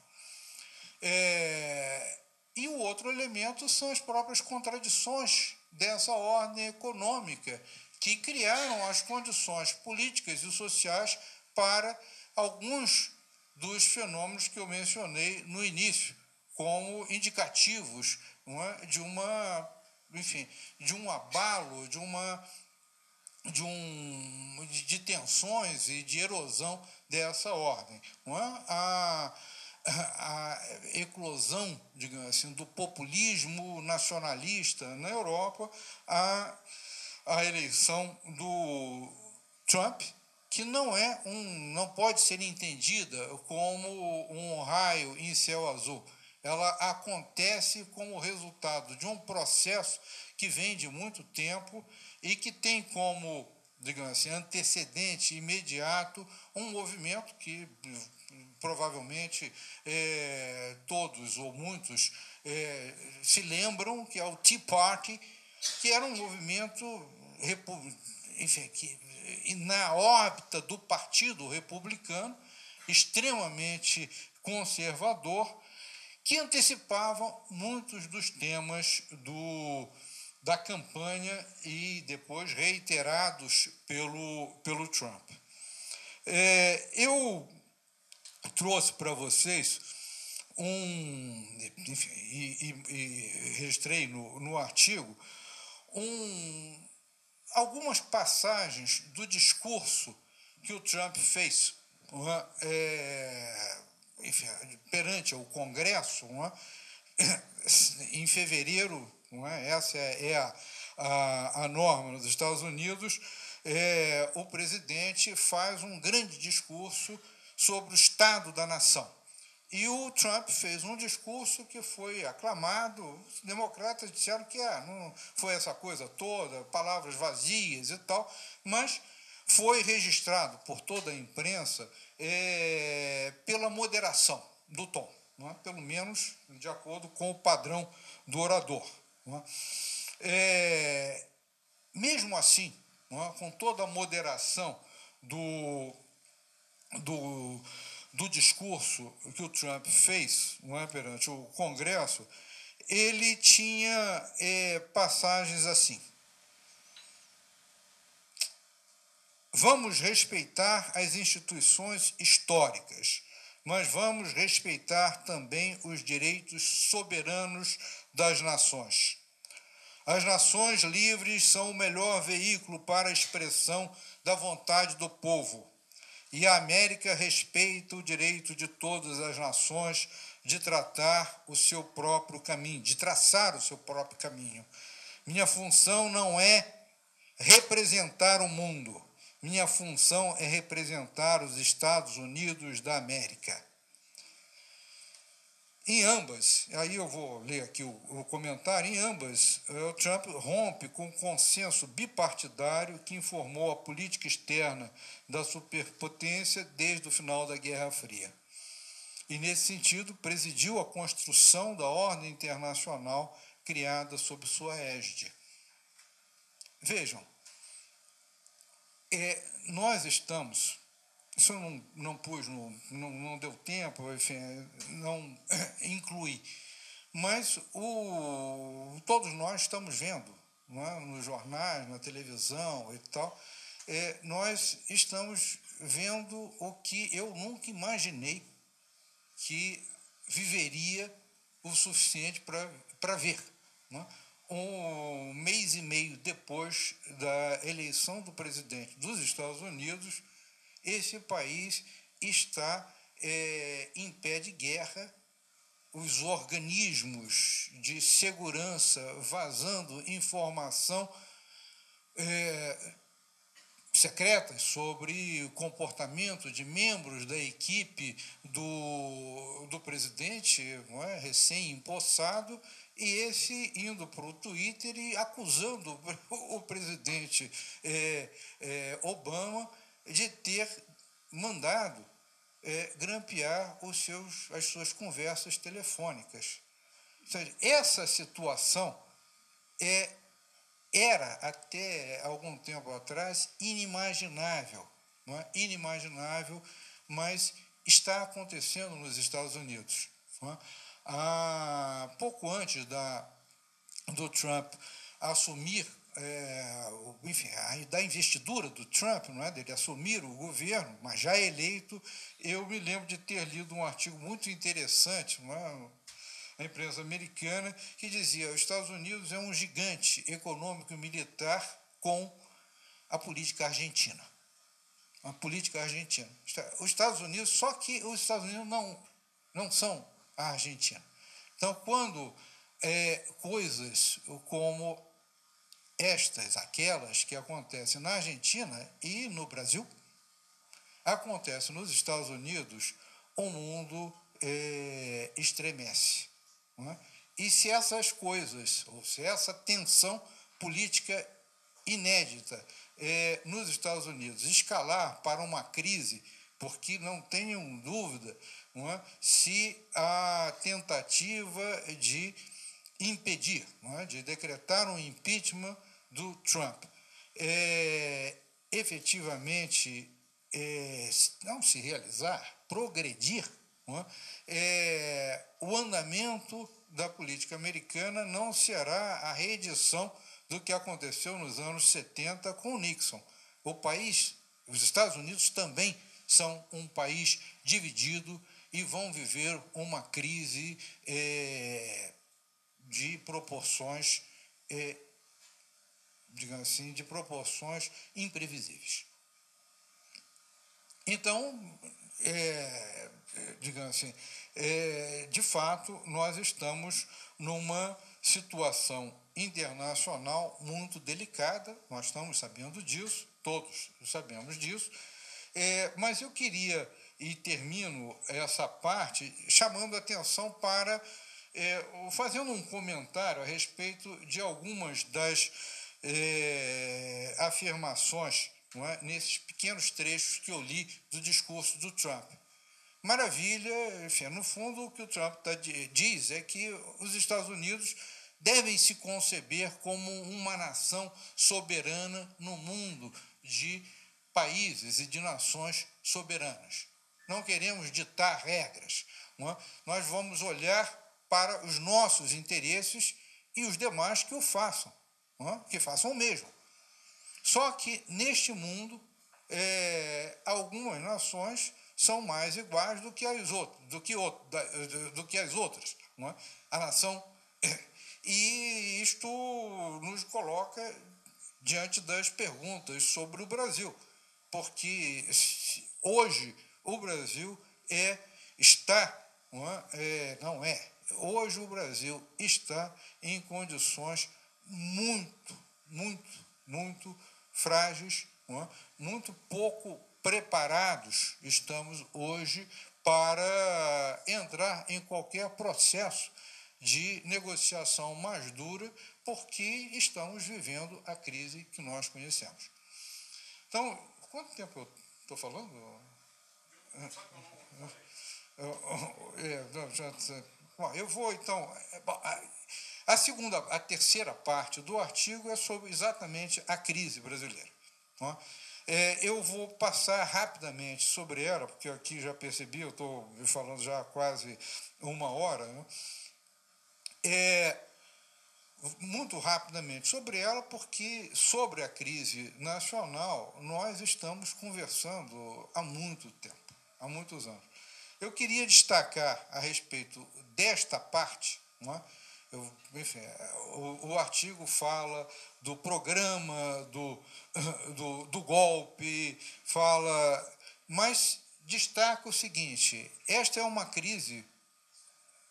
É, e o outro elemento são as próprias contradições dessa ordem econômica, que criaram as condições políticas e sociais para alguns dos fenômenos que eu mencionei no início, como indicativos não é, de uma, enfim, de um abalo, de uma... De, um, de tensões e de erosão dessa ordem. Não é? a, a, a eclosão, digamos assim, do populismo nacionalista na Europa, a, a eleição do Trump, que não, é um, não pode ser entendida como um raio em céu azul. Ela acontece como resultado de um processo que vem de muito tempo e que tem como, digamos assim, antecedente imediato um movimento que provavelmente é, todos ou muitos é, se lembram, que é o Tea Party, que era um movimento enfim, que, na órbita do Partido Republicano, extremamente conservador, que antecipava muitos dos temas do... da campanha e depois reiterados pelo, pelo Trump. É, eu trouxe para vocês um... Enfim, e, e, e registrei no, no artigo um, algumas passagens do discurso que o Trump fez é, enfim, perante o Congresso é, em fevereiro. Não é? Essa é a, a, a norma nos Estados Unidos. É, o presidente faz um grande discurso sobre o estado da nação. E o Trump fez um discurso que foi aclamado. Os democratas disseram que ah, não foi essa coisa toda, palavras vazias e tal, mas foi registrado por toda a imprensa é, pela moderação do tom, não é? Pelo menos de acordo com o padrão do orador. É, mesmo assim, não é, com toda a moderação do, do, do discurso que o Trump fez não é, perante o Congresso, ele tinha é, passagens assim. Vamos respeitar as instituições históricas, mas vamos respeitar também os direitos soberanos das nações. As nações livres são o melhor veículo para a expressão da vontade do povo, e a América respeita o direito de todas as nações de tratar o seu próprio caminho, de traçar o seu próprio caminho. Minha função não é representar o mundo, minha função é representar os Estados Unidos da América. Em ambas, aí eu vou ler aqui o, o comentário, em ambas, o Trump rompe com o consenso bipartidário que informou a política externa da superpotência desde o final da Guerra Fria. E, nesse sentido, presidiu a construção da ordem internacional criada sob sua égide. Vejam, é, nós estamos Isso eu não, não pus, no, não, não deu tempo, enfim, não incluí. Mas o, todos nós estamos vendo, não é? Nos jornais, na televisão e tal, é, nós estamos vendo o que eu nunca imaginei que viveria o suficiente para ver, não é? Um mês e meio depois da eleição do presidente dos Estados Unidos, esse país está é, em pé de guerra, os organismos de segurança vazando informação é, secreta sobre o comportamento de membros da equipe do, do presidente, não é, recém-empossado, e esse indo para o Twitter e acusando o presidente é, é, Obama de ter mandado é, grampear os seus, as suas conversas telefônicas. Ou seja, essa situação é, era, até algum tempo atrás, inimaginável, não é? Inimaginável, mas está acontecendo nos Estados Unidos. Não é? Ah, pouco antes da, do Trump assumir, é, enfim, a, da investidura do Trump, não é, dele assumir o governo, mas já eleito, eu me lembro de ter lido um artigo muito interessante, não é, na imprensa americana, que dizia: os Estados Unidos é um gigante econômico e militar com a política argentina. A política argentina. Os Estados Unidos, só que os Estados Unidos não, não são a Argentina. Então, quando é, coisas como estas, aquelas que acontecem na Argentina e no Brasil, acontecem nos Estados Unidos, o mundo é, estremece. Não é? E se essas coisas, ou se essa tensão política inédita é, nos Estados Unidos escalar para uma crise, porque não tenham dúvida, não é, se a tentativa de impedir, não é, de decretar um impeachment do Trump é, efetivamente é, não se realizar, progredir, não é, é, o andamento da política americana não será a reedição do que aconteceu nos anos setenta com Nixon. O país, os Estados Unidos também são um país dividido e vão viver uma crise é, de proporções, é, digamos assim, de proporções imprevisíveis. Então, é, digamos assim, é, de fato, nós estamos numa situação internacional muito delicada, nós estamos sabendo disso, todos sabemos disso, é, mas eu queria... E termino essa parte chamando a atenção para, é, fazendo um comentário a respeito de algumas das é, afirmações, não é, nesses pequenos trechos que eu li do discurso do Trump. Maravilha, enfim, no fundo o que o Trump tá, diz é que os Estados Unidos devem se conceber como uma nação soberana no mundo de países e de nações soberanas. Não queremos ditar regras, não é? Nós vamos olhar para os nossos interesses e os demais que o façam, não é? Que façam o mesmo. Só que, neste mundo, é, algumas nações são mais iguais do que as outras, do que, outro, da, do que as outras, não é? A nação... E isto nos coloca diante das perguntas sobre o Brasil, porque hoje... O Brasil é, está, não é, é, não é, hoje o Brasil está em condições muito, muito, muito frágeis, não é? Muito pouco preparados estamos hoje para entrar em qualquer processo de negociação mais dura, porque estamos vivendo a crise que nós conhecemos. Então, quanto tempo eu estou falando? Eu vou, então... A segunda, a terceira parte do artigo é sobre exatamente a crise brasileira. É, eu vou passar rapidamente sobre ela, porque aqui já percebi, eu estou falando já há quase uma hora, né? É, muito rapidamente sobre ela, porque sobre a crise nacional nós estamos conversando há muito tempo, há muitos anos. Eu queria destacar a respeito desta parte, não é? Eu, enfim, o, o artigo fala do programa, do, do, do golpe, fala, mas destaca o seguinte: esta é uma crise,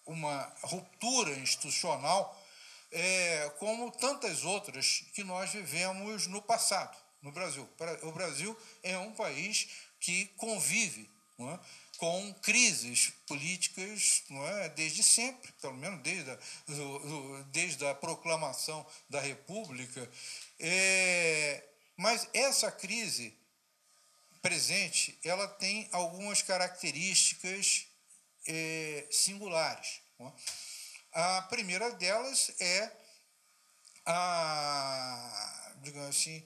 uma ruptura institucional, é, como tantas outras que nós vivemos no passado, no Brasil. O Brasil é um país que convive, não é, com crises políticas, não é, desde sempre, pelo menos desde a, do, do, desde a proclamação da República. É, mas essa crise presente, ela tem algumas características é, singulares. Não é? A primeira delas é a, digamos assim,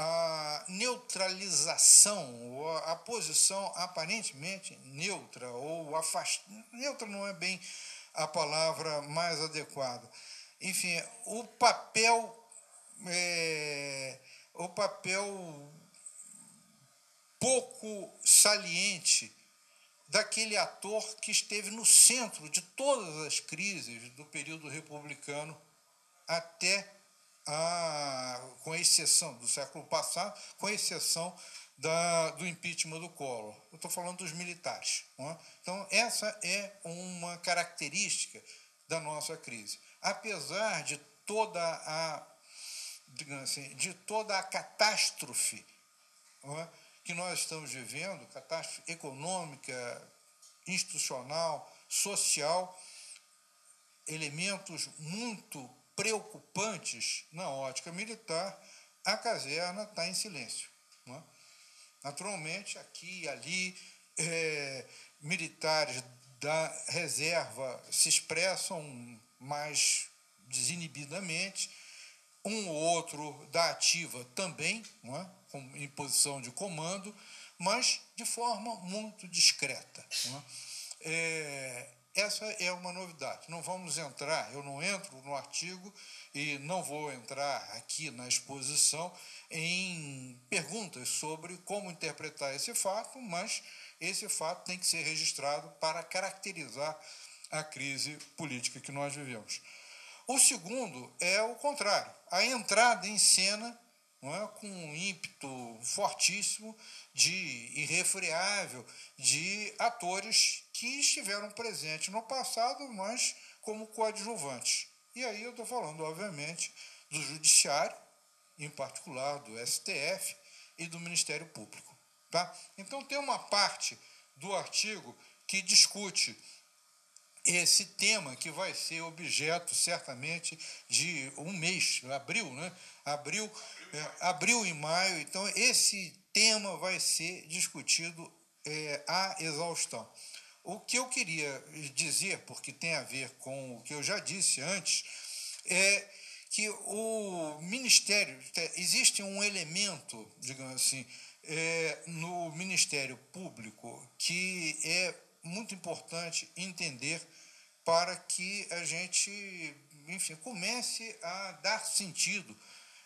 a neutralização, ou a posição aparentemente neutra, ou afast... neutra não é bem a palavra mais adequada. Enfim, o papel, é, o papel pouco saliente daquele ator que esteve no centro de todas as crises do período republicano até a, com exceção do século passado, com exceção da, do impeachment do Collor. Eu estou falando dos militares. Não é? Então, essa é uma característica da nossa crise. Apesar de toda a, digamos assim, de toda a catástrofe, não é, que nós estamos vivendo, catástrofe econômica, institucional, social, elementos muito preocupantes na ótica militar, a caserna está em silêncio. Não é? Naturalmente, aqui e ali, é, militares da reserva se expressam mais desinibidamente, um ou outro da ativa também, não é? Em posição de comando, mas de forma muito discreta. Não é? É, essa é uma novidade. Não vamos entrar, eu não entro no artigo e não vou entrar aqui na exposição em perguntas sobre como interpretar esse fato, mas esse fato tem que ser registrado para caracterizar a crise política que nós vivemos. O segundo é o contrário, a entrada em cena, não é, com um ímpeto fortíssimo, de irrefreável, de atores que estiveram presentes no passado, mas como coadjuvantes. E aí eu estou falando, obviamente, do Judiciário, em particular do S T F e do Ministério Público. Tá? Então, tem uma parte do artigo que discute esse tema, que vai ser objeto, certamente, de um mês, abril, né? Abril, é, abril e maio. Então, esse tema vai ser discutido é, à exaustão. O que eu queria dizer, porque tem a ver com o que eu já disse antes, é que o Ministério... Existe um elemento, digamos assim, é, no Ministério Público que é muito importante entender para que a gente, enfim, comece a dar sentido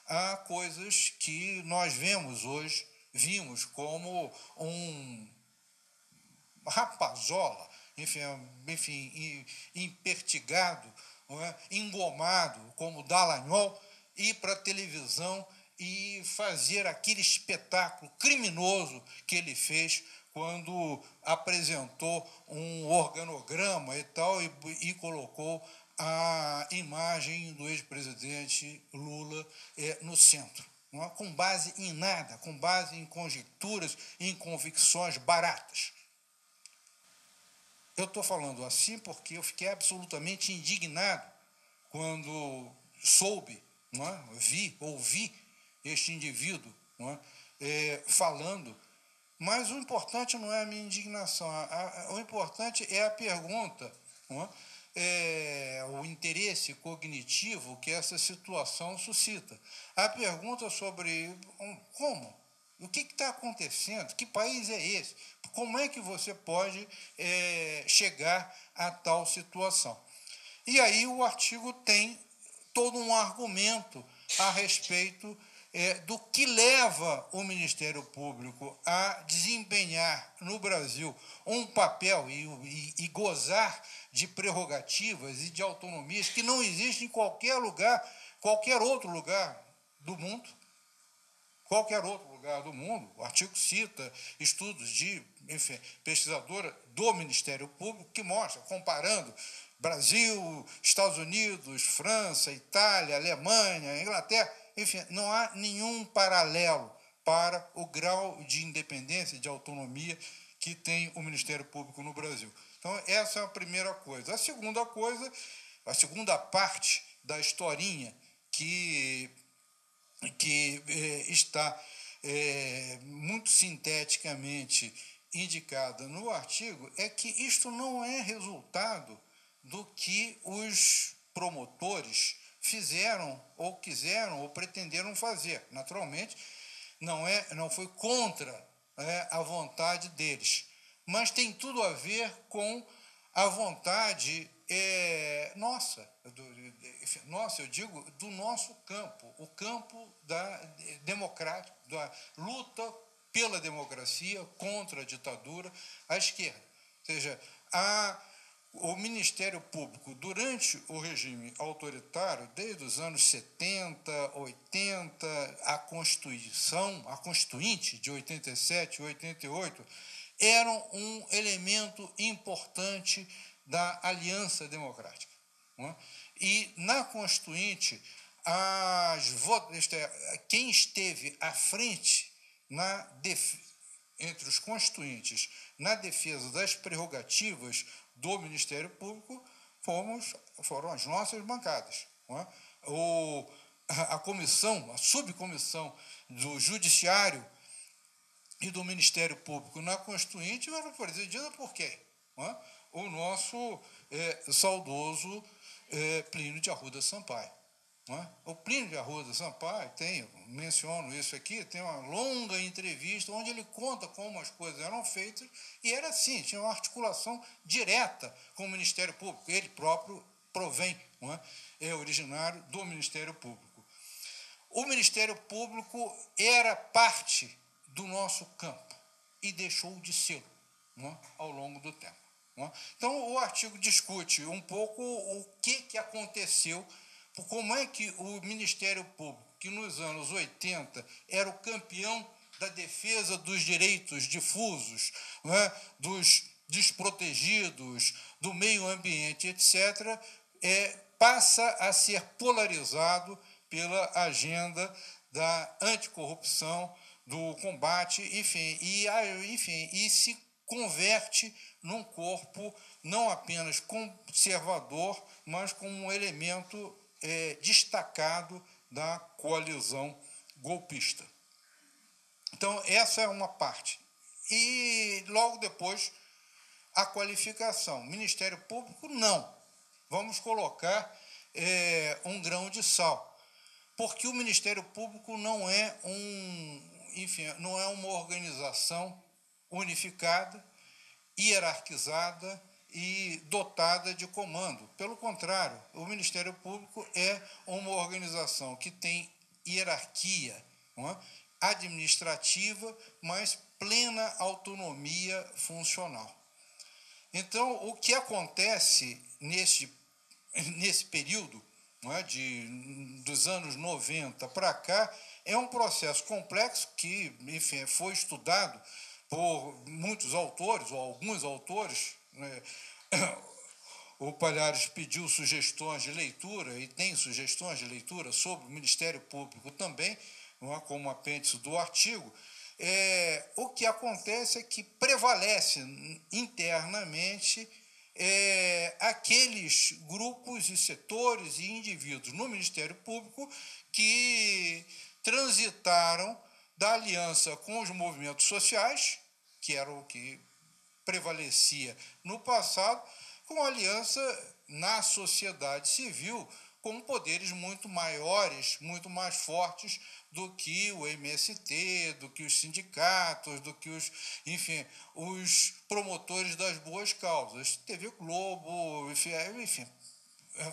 a coisas que nós vemos hoje, vimos como um rapazola, enfim, enfim impertigado, não é? Engomado, como Dallagnol, ir para a televisão e fazer aquele espetáculo criminoso que ele fez quando apresentou um organograma e tal, e, e colocou a imagem do ex-presidente Lula é, no centro, não é? Com base em nada, com base em conjecturas, em convicções baratas. Eu estou falando assim porque eu fiquei absolutamente indignado quando soube, não é? Vi, ouvi este indivíduo, não é? É, falando. Mas o importante não é a minha indignação, a, a, o importante é a pergunta, não é? É, o interesse cognitivo que essa situação suscita. A pergunta sobre um, como O que está acontecendo? Que país é esse? Como é que você pode é, chegar a tal situação? E aí o artigo tem todo um argumento a respeito é, do que leva o Ministério Público a desempenhar no Brasil um papel e, e, e gozar de prerrogativas e de autonomias que não existem em qualquer lugar, qualquer outro lugar do mundo, qualquer outro lugar do mundo. O artigo cita estudos de enfim, pesquisadora do Ministério Público que mostra, comparando Brasil, Estados Unidos, França, Itália, Alemanha, Inglaterra, enfim, não há nenhum paralelo para o grau de independência, de autonomia que tem o Ministério Público no Brasil. Então, essa é a primeira coisa. A segunda coisa, a segunda parte da historinha que, que eh, está eh, muito sinteticamente indicada no artigo, é que isto não é resultado do que os promotores fizeram ou quiseram ou pretenderam fazer. Naturalmente, não, é, não foi contra é, a vontade deles, mas tem tudo a ver com a vontade é, nossa, do, enfim, nossa, eu digo, do nosso campo, o campo da, democrático, da luta pela democracia, contra a ditadura, à esquerda. Ou seja, a... O Ministério Público, durante o regime autoritário, desde os anos setenta, oitenta, a Constituição, a Constituinte de oitenta e sete e oitenta e oito, eram um elemento importante da aliança democrática. Não é? E, na Constituinte, as votos, quem esteve à frente na def... entre os constituintes na defesa das prerrogativas do Ministério Público fomos, foram as nossas bancadas. Não é? O, a comissão, a subcomissão do Judiciário e do Ministério Público na Constituinte era presidida por quem? Não é? O nosso é, saudoso é, Plínio de Arruda Sampaio. Não é? O Plínio de Arruda Sampaio, tem, menciono isso aqui, tem uma longa entrevista onde ele conta como as coisas eram feitas, e era assim, tinha uma articulação direta com o Ministério Público. Ele próprio provém, não é? É originário do Ministério Público. O Ministério Público era parte do nosso campo e deixou de ser, não é? Ao longo do tempo. Não é? Então, o artigo discute um pouco o que, que aconteceu. Como é que o Ministério Público, que nos anos oitenta era o campeão da defesa dos direitos difusos, não é? Dos desprotegidos, do meio ambiente, etcétera, é, passa a ser polarizado pela agenda da anticorrupção, do combate, enfim, e, enfim, e se converte num corpo não apenas conservador, mas como um elemento É, destacado da coalizão golpista. Então, essa é uma parte. E, logo depois, a qualificação. Ministério Público, não. Vamos colocar é, um grão de sal, porque o Ministério Público não é, um, enfim, não é uma organização unificada, hierarquizada, e dotada de comando. Pelo contrário, o Ministério Público é uma organização que tem hierarquia, não é? Administrativa, mas plena autonomia funcional. Então, o que acontece nesse, nesse período, não é? De, dos anos noventa para cá, é um processo complexo que, enfim, foi estudado por muitos autores, ou alguns autores. O Palhares pediu sugestões de leitura e tem sugestões de leitura sobre o Ministério Público também, não é? Como apêndice do artigo. É, o que acontece é que prevalece internamente é, aqueles grupos e setores e indivíduos no Ministério Público que transitaram da aliança com os movimentos sociais, que era o que prevalecia no passado, com aliança na sociedade civil, com poderes muito maiores, muito mais fortes do que o M S T, do que os sindicatos, do que os, enfim, os promotores das boas causas, T V Globo, enfim,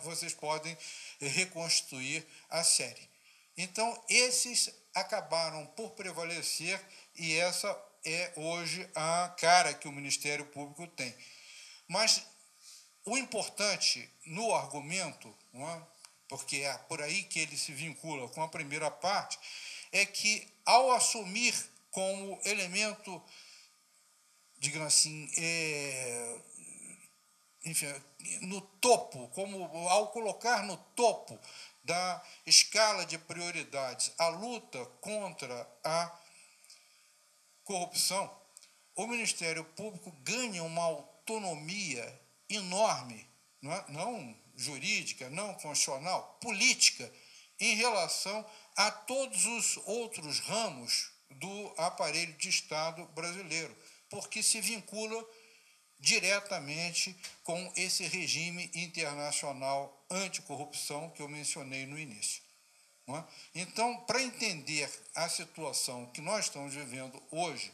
vocês podem reconstituir a série. Então, esses acabaram por prevalecer e essa é hoje a cara que o Ministério Público tem. Mas o importante no argumento, não é? Porque é por aí que ele se vincula com a primeira parte, é que, ao assumir como elemento, digamos assim, é, enfim, no topo, como ao colocar no topo da escala de prioridades a luta contra a corrupção, o Ministério Público ganha uma autonomia enorme, não é? Não jurídica, não constitucional, política, em relação a todos os outros ramos do aparelho de Estado brasileiro, porque se vincula diretamente com esse regime internacional anticorrupção que eu mencionei no início. Não é? Então, para entender a situação que nós estamos vivendo hoje,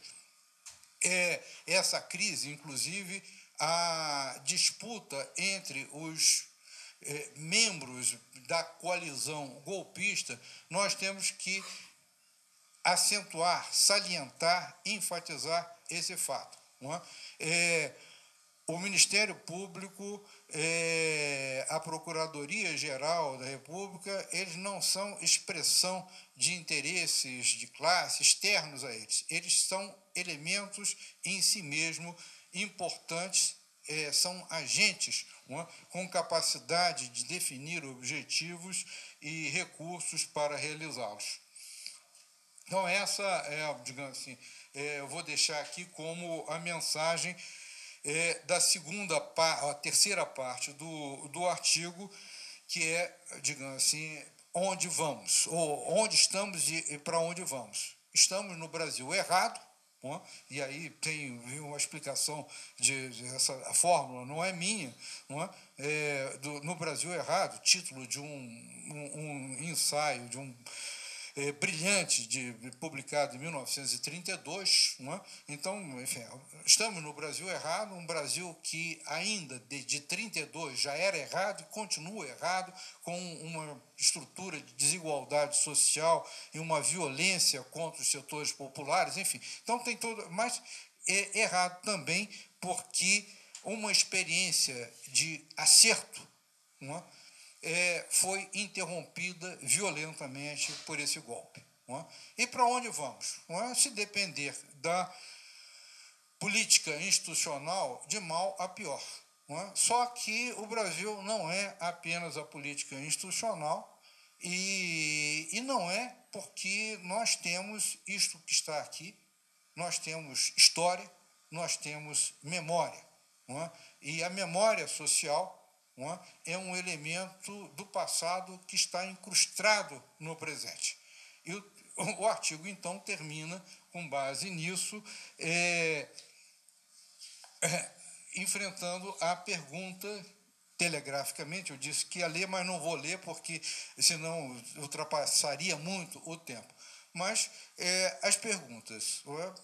é essa crise, inclusive, a disputa entre os eh, membros da coalizão golpista, nós temos que acentuar, salientar, enfatizar esse fato. Não é? É, o Ministério Público, é, a Procuradoria-Geral da República, eles não são expressão de interesses de classe externos a eles. Eles são elementos em si mesmo importantes, é, são agentes, não é? Com capacidade de definir objetivos e recursos para realizá-los. Então, essa é, digamos assim, é, eu vou deixar aqui como a mensagem é, da segunda parte, a terceira parte do, do artigo, que é, digamos assim, onde vamos, ou onde estamos e para onde vamos. Estamos no Brasil errado. Bom, e aí tem uma explicação de, de essa a fórmula não é minha, não é? É, do, no Brasil errado, título de um, um, um ensaio de um é, brilhante de, publicado em mil novecentos e trinta e dois, não é? Então, enfim, estamos no Brasil errado, um Brasil que ainda de, de trinta e dois já era errado e continua errado, com uma estrutura de desigualdade social e uma violência contra os setores populares, enfim. Então, tem todo... Mas é errado também porque uma experiência de acerto, não é? É, foi interrompida violentamente por esse golpe. Não é? E para onde vamos? Não é? Se depender da política institucional, de mal a pior. Não é? Só que o Brasil não é apenas a política institucional e, e não é porque nós temos isto que está aqui, nós temos história, nós temos memória. Não é? E a memória social, não é? É um elemento do passado que está incrustado no presente. E o, o artigo, então, termina, com base nisso, é, é, enfrentando a pergunta, telegraficamente, eu disse que ia ler, mas não vou ler, porque senão ultrapassaria muito o tempo. Mas é, as perguntas, é,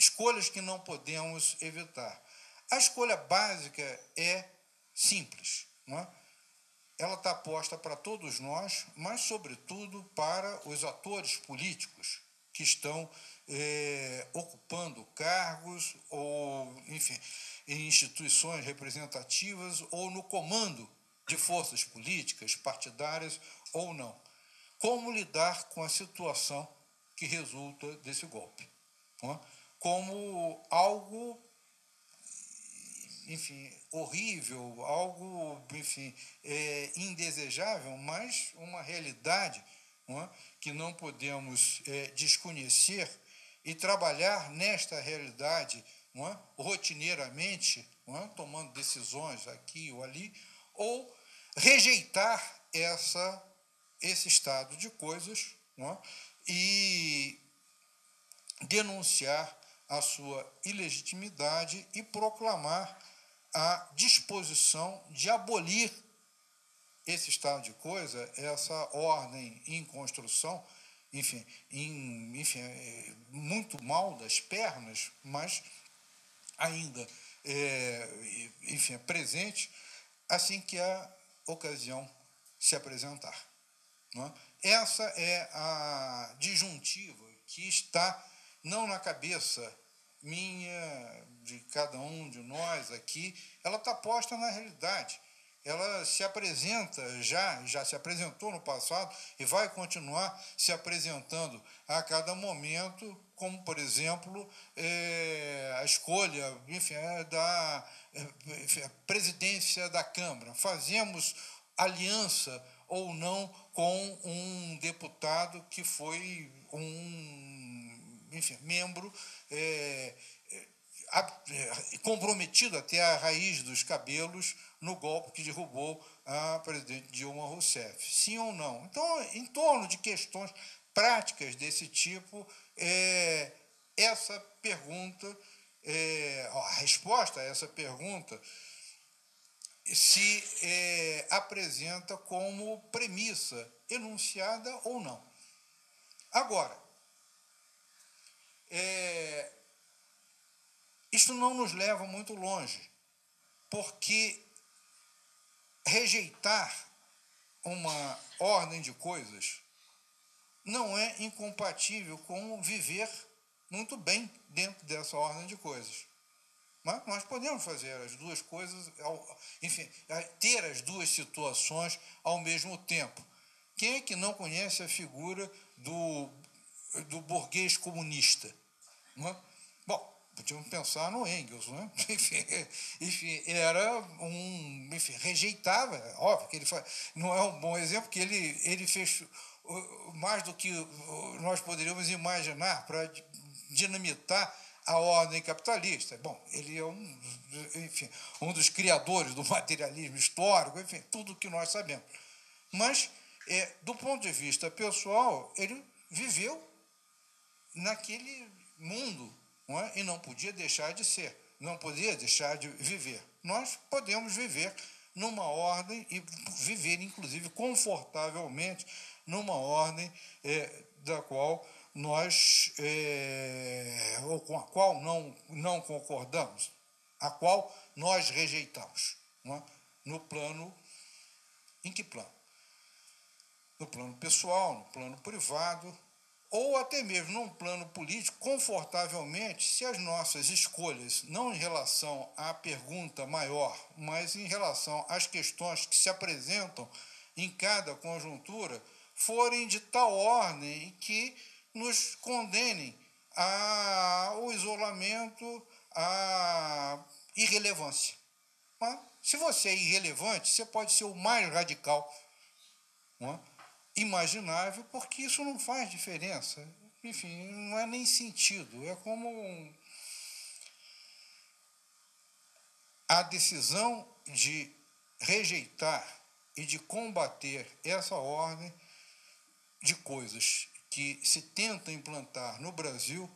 escolhas que não podemos evitar. A escolha básica é simples, não é? Ela está posta para todos nós, mas, sobretudo, para os atores políticos que estão é, ocupando cargos ou, enfim, em instituições representativas ou no comando de forças políticas, partidárias ou não. Como lidar com a situação que resulta desse golpe? Não é? Como algo, enfim, horrível, algo, enfim, é, indesejável, mas uma realidade, não é? Que não podemos é, desconhecer e trabalhar nesta realidade, não é? Rotineiramente, não é? Tomando decisões aqui ou ali, ou rejeitar essa, esse estado de coisas, não é? E denunciar a sua ilegitimidade e proclamar a disposição de abolir esse estado de coisa, essa ordem em construção enfim, em, enfim, muito mal das pernas, mas ainda é, enfim, presente assim que a ocasião se apresentar. Não é? Essa é a disjuntiva que está não na cabeça minha, de cada um de nós aqui, ela está posta na realidade. Ela se apresenta já, já se apresentou no passado e vai continuar se apresentando a cada momento, como, por exemplo, é, a escolha enfim, da enfim, a presidência da Câmara. Fazemos aliança ou não com um deputado que foi um enfim, membro é, comprometido até a raiz dos cabelos no golpe que derrubou a presidente Dilma Rousseff. Sim ou não? Então, em torno de questões práticas desse tipo, é, essa pergunta, é, a resposta a essa pergunta se é, apresenta como premissa enunciada ou não. Agora, é, isso não nos leva muito longe, porque rejeitar uma ordem de coisas não é incompatível com viver muito bem dentro dessa ordem de coisas. Mas nós podemos fazer as duas coisas, enfim, ter as duas situações ao mesmo tempo. Quem é que não conhece a figura do, do burguês comunista? Não é? Bom, podíamos pensar no Engels, né? enfim, enfim, era um, enfim, rejeitava, óbvio que ele faz, não é um bom exemplo, que ele, ele fez mais do que nós poderíamos imaginar para dinamitar a ordem capitalista. Bom, ele é um, enfim, um dos criadores do materialismo histórico, enfim, tudo o que nós sabemos. Mas, é, do ponto de vista pessoal, ele viveu naquele mundo, não é? E não podia deixar de ser, não podia deixar de viver. Nós podemos viver numa ordem e viver, inclusive, confortavelmente numa ordem é, da qual nós, é, ou com a qual não, não concordamos, a qual nós rejeitamos. Não é? No plano, em que plano? No plano pessoal, no plano privado, ou até mesmo num plano político, confortavelmente, se as nossas escolhas, não em relação à pergunta maior, mas em relação às questões que se apresentam em cada conjuntura, forem de tal ordem que nos condenem ao isolamento, à irrelevância. Mas, se você é irrelevante, você pode ser o mais radical, não é? Imaginável, porque isso não faz diferença. Enfim, não é nem sentido. É como um... a decisão de rejeitar e de combater essa ordem de coisas que se tenta implantar no Brasil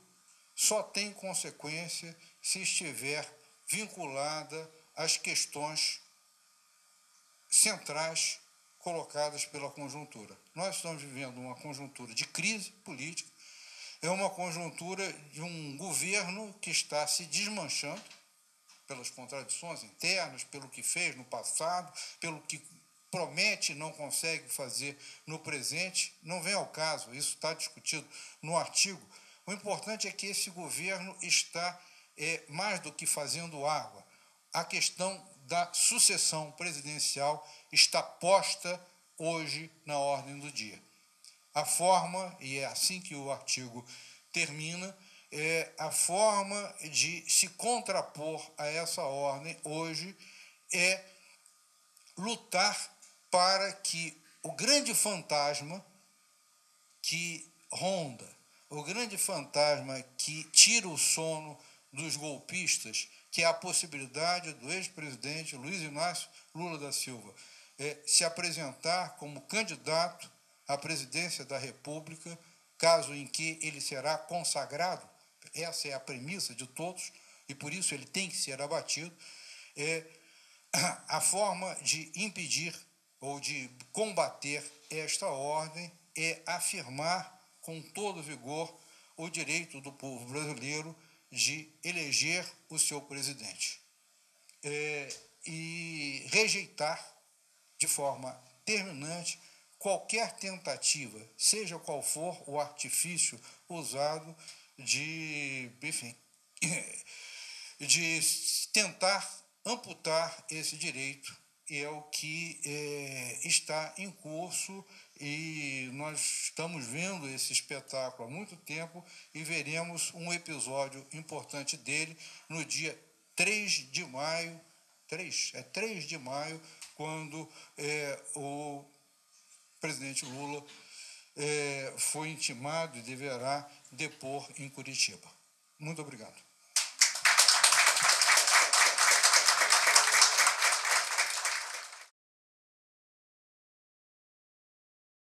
só tem consequência se estiver vinculada às questões centrais colocadas pela conjuntura. Nós estamos vivendo uma conjuntura de crise política, é uma conjuntura de um governo que está se desmanchando pelas contradições internas, pelo que fez no passado, pelo que promete e não consegue fazer no presente. Não vem ao caso, isso está discutido no artigo. O importante é que esse governo está é, mais do que fazendo água. A questão da sucessão presidencial está posta hoje na ordem do dia. A forma, e é assim que o artigo termina, é a forma de se contrapor a essa ordem hoje é lutar para que o grande fantasma que ronda, o grande fantasma que tira o sono dos golpistas, que é a possibilidade do ex-presidente Luiz Inácio Lula da Silva eh, se apresentar como candidato à presidência da República, caso em que ele será consagrado. Essa é a premissa de todos, e por isso ele tem que ser abatido. Eh, a forma de impedir ou de combater esta ordem é afirmar com todo vigor o direito do povo brasileiro de eleger o seu presidente é, e rejeitar de forma terminante qualquer tentativa, seja qual for o artifício usado de, enfim, de tentar amputar esse direito. É o que é, está em curso e nós estamos vendo esse espetáculo há muito tempo e veremos um episódio importante dele no dia três de maio, três, é três de maio, quando é, o presidente Lula é, foi intimado e deverá depor em Curitiba. Muito obrigado.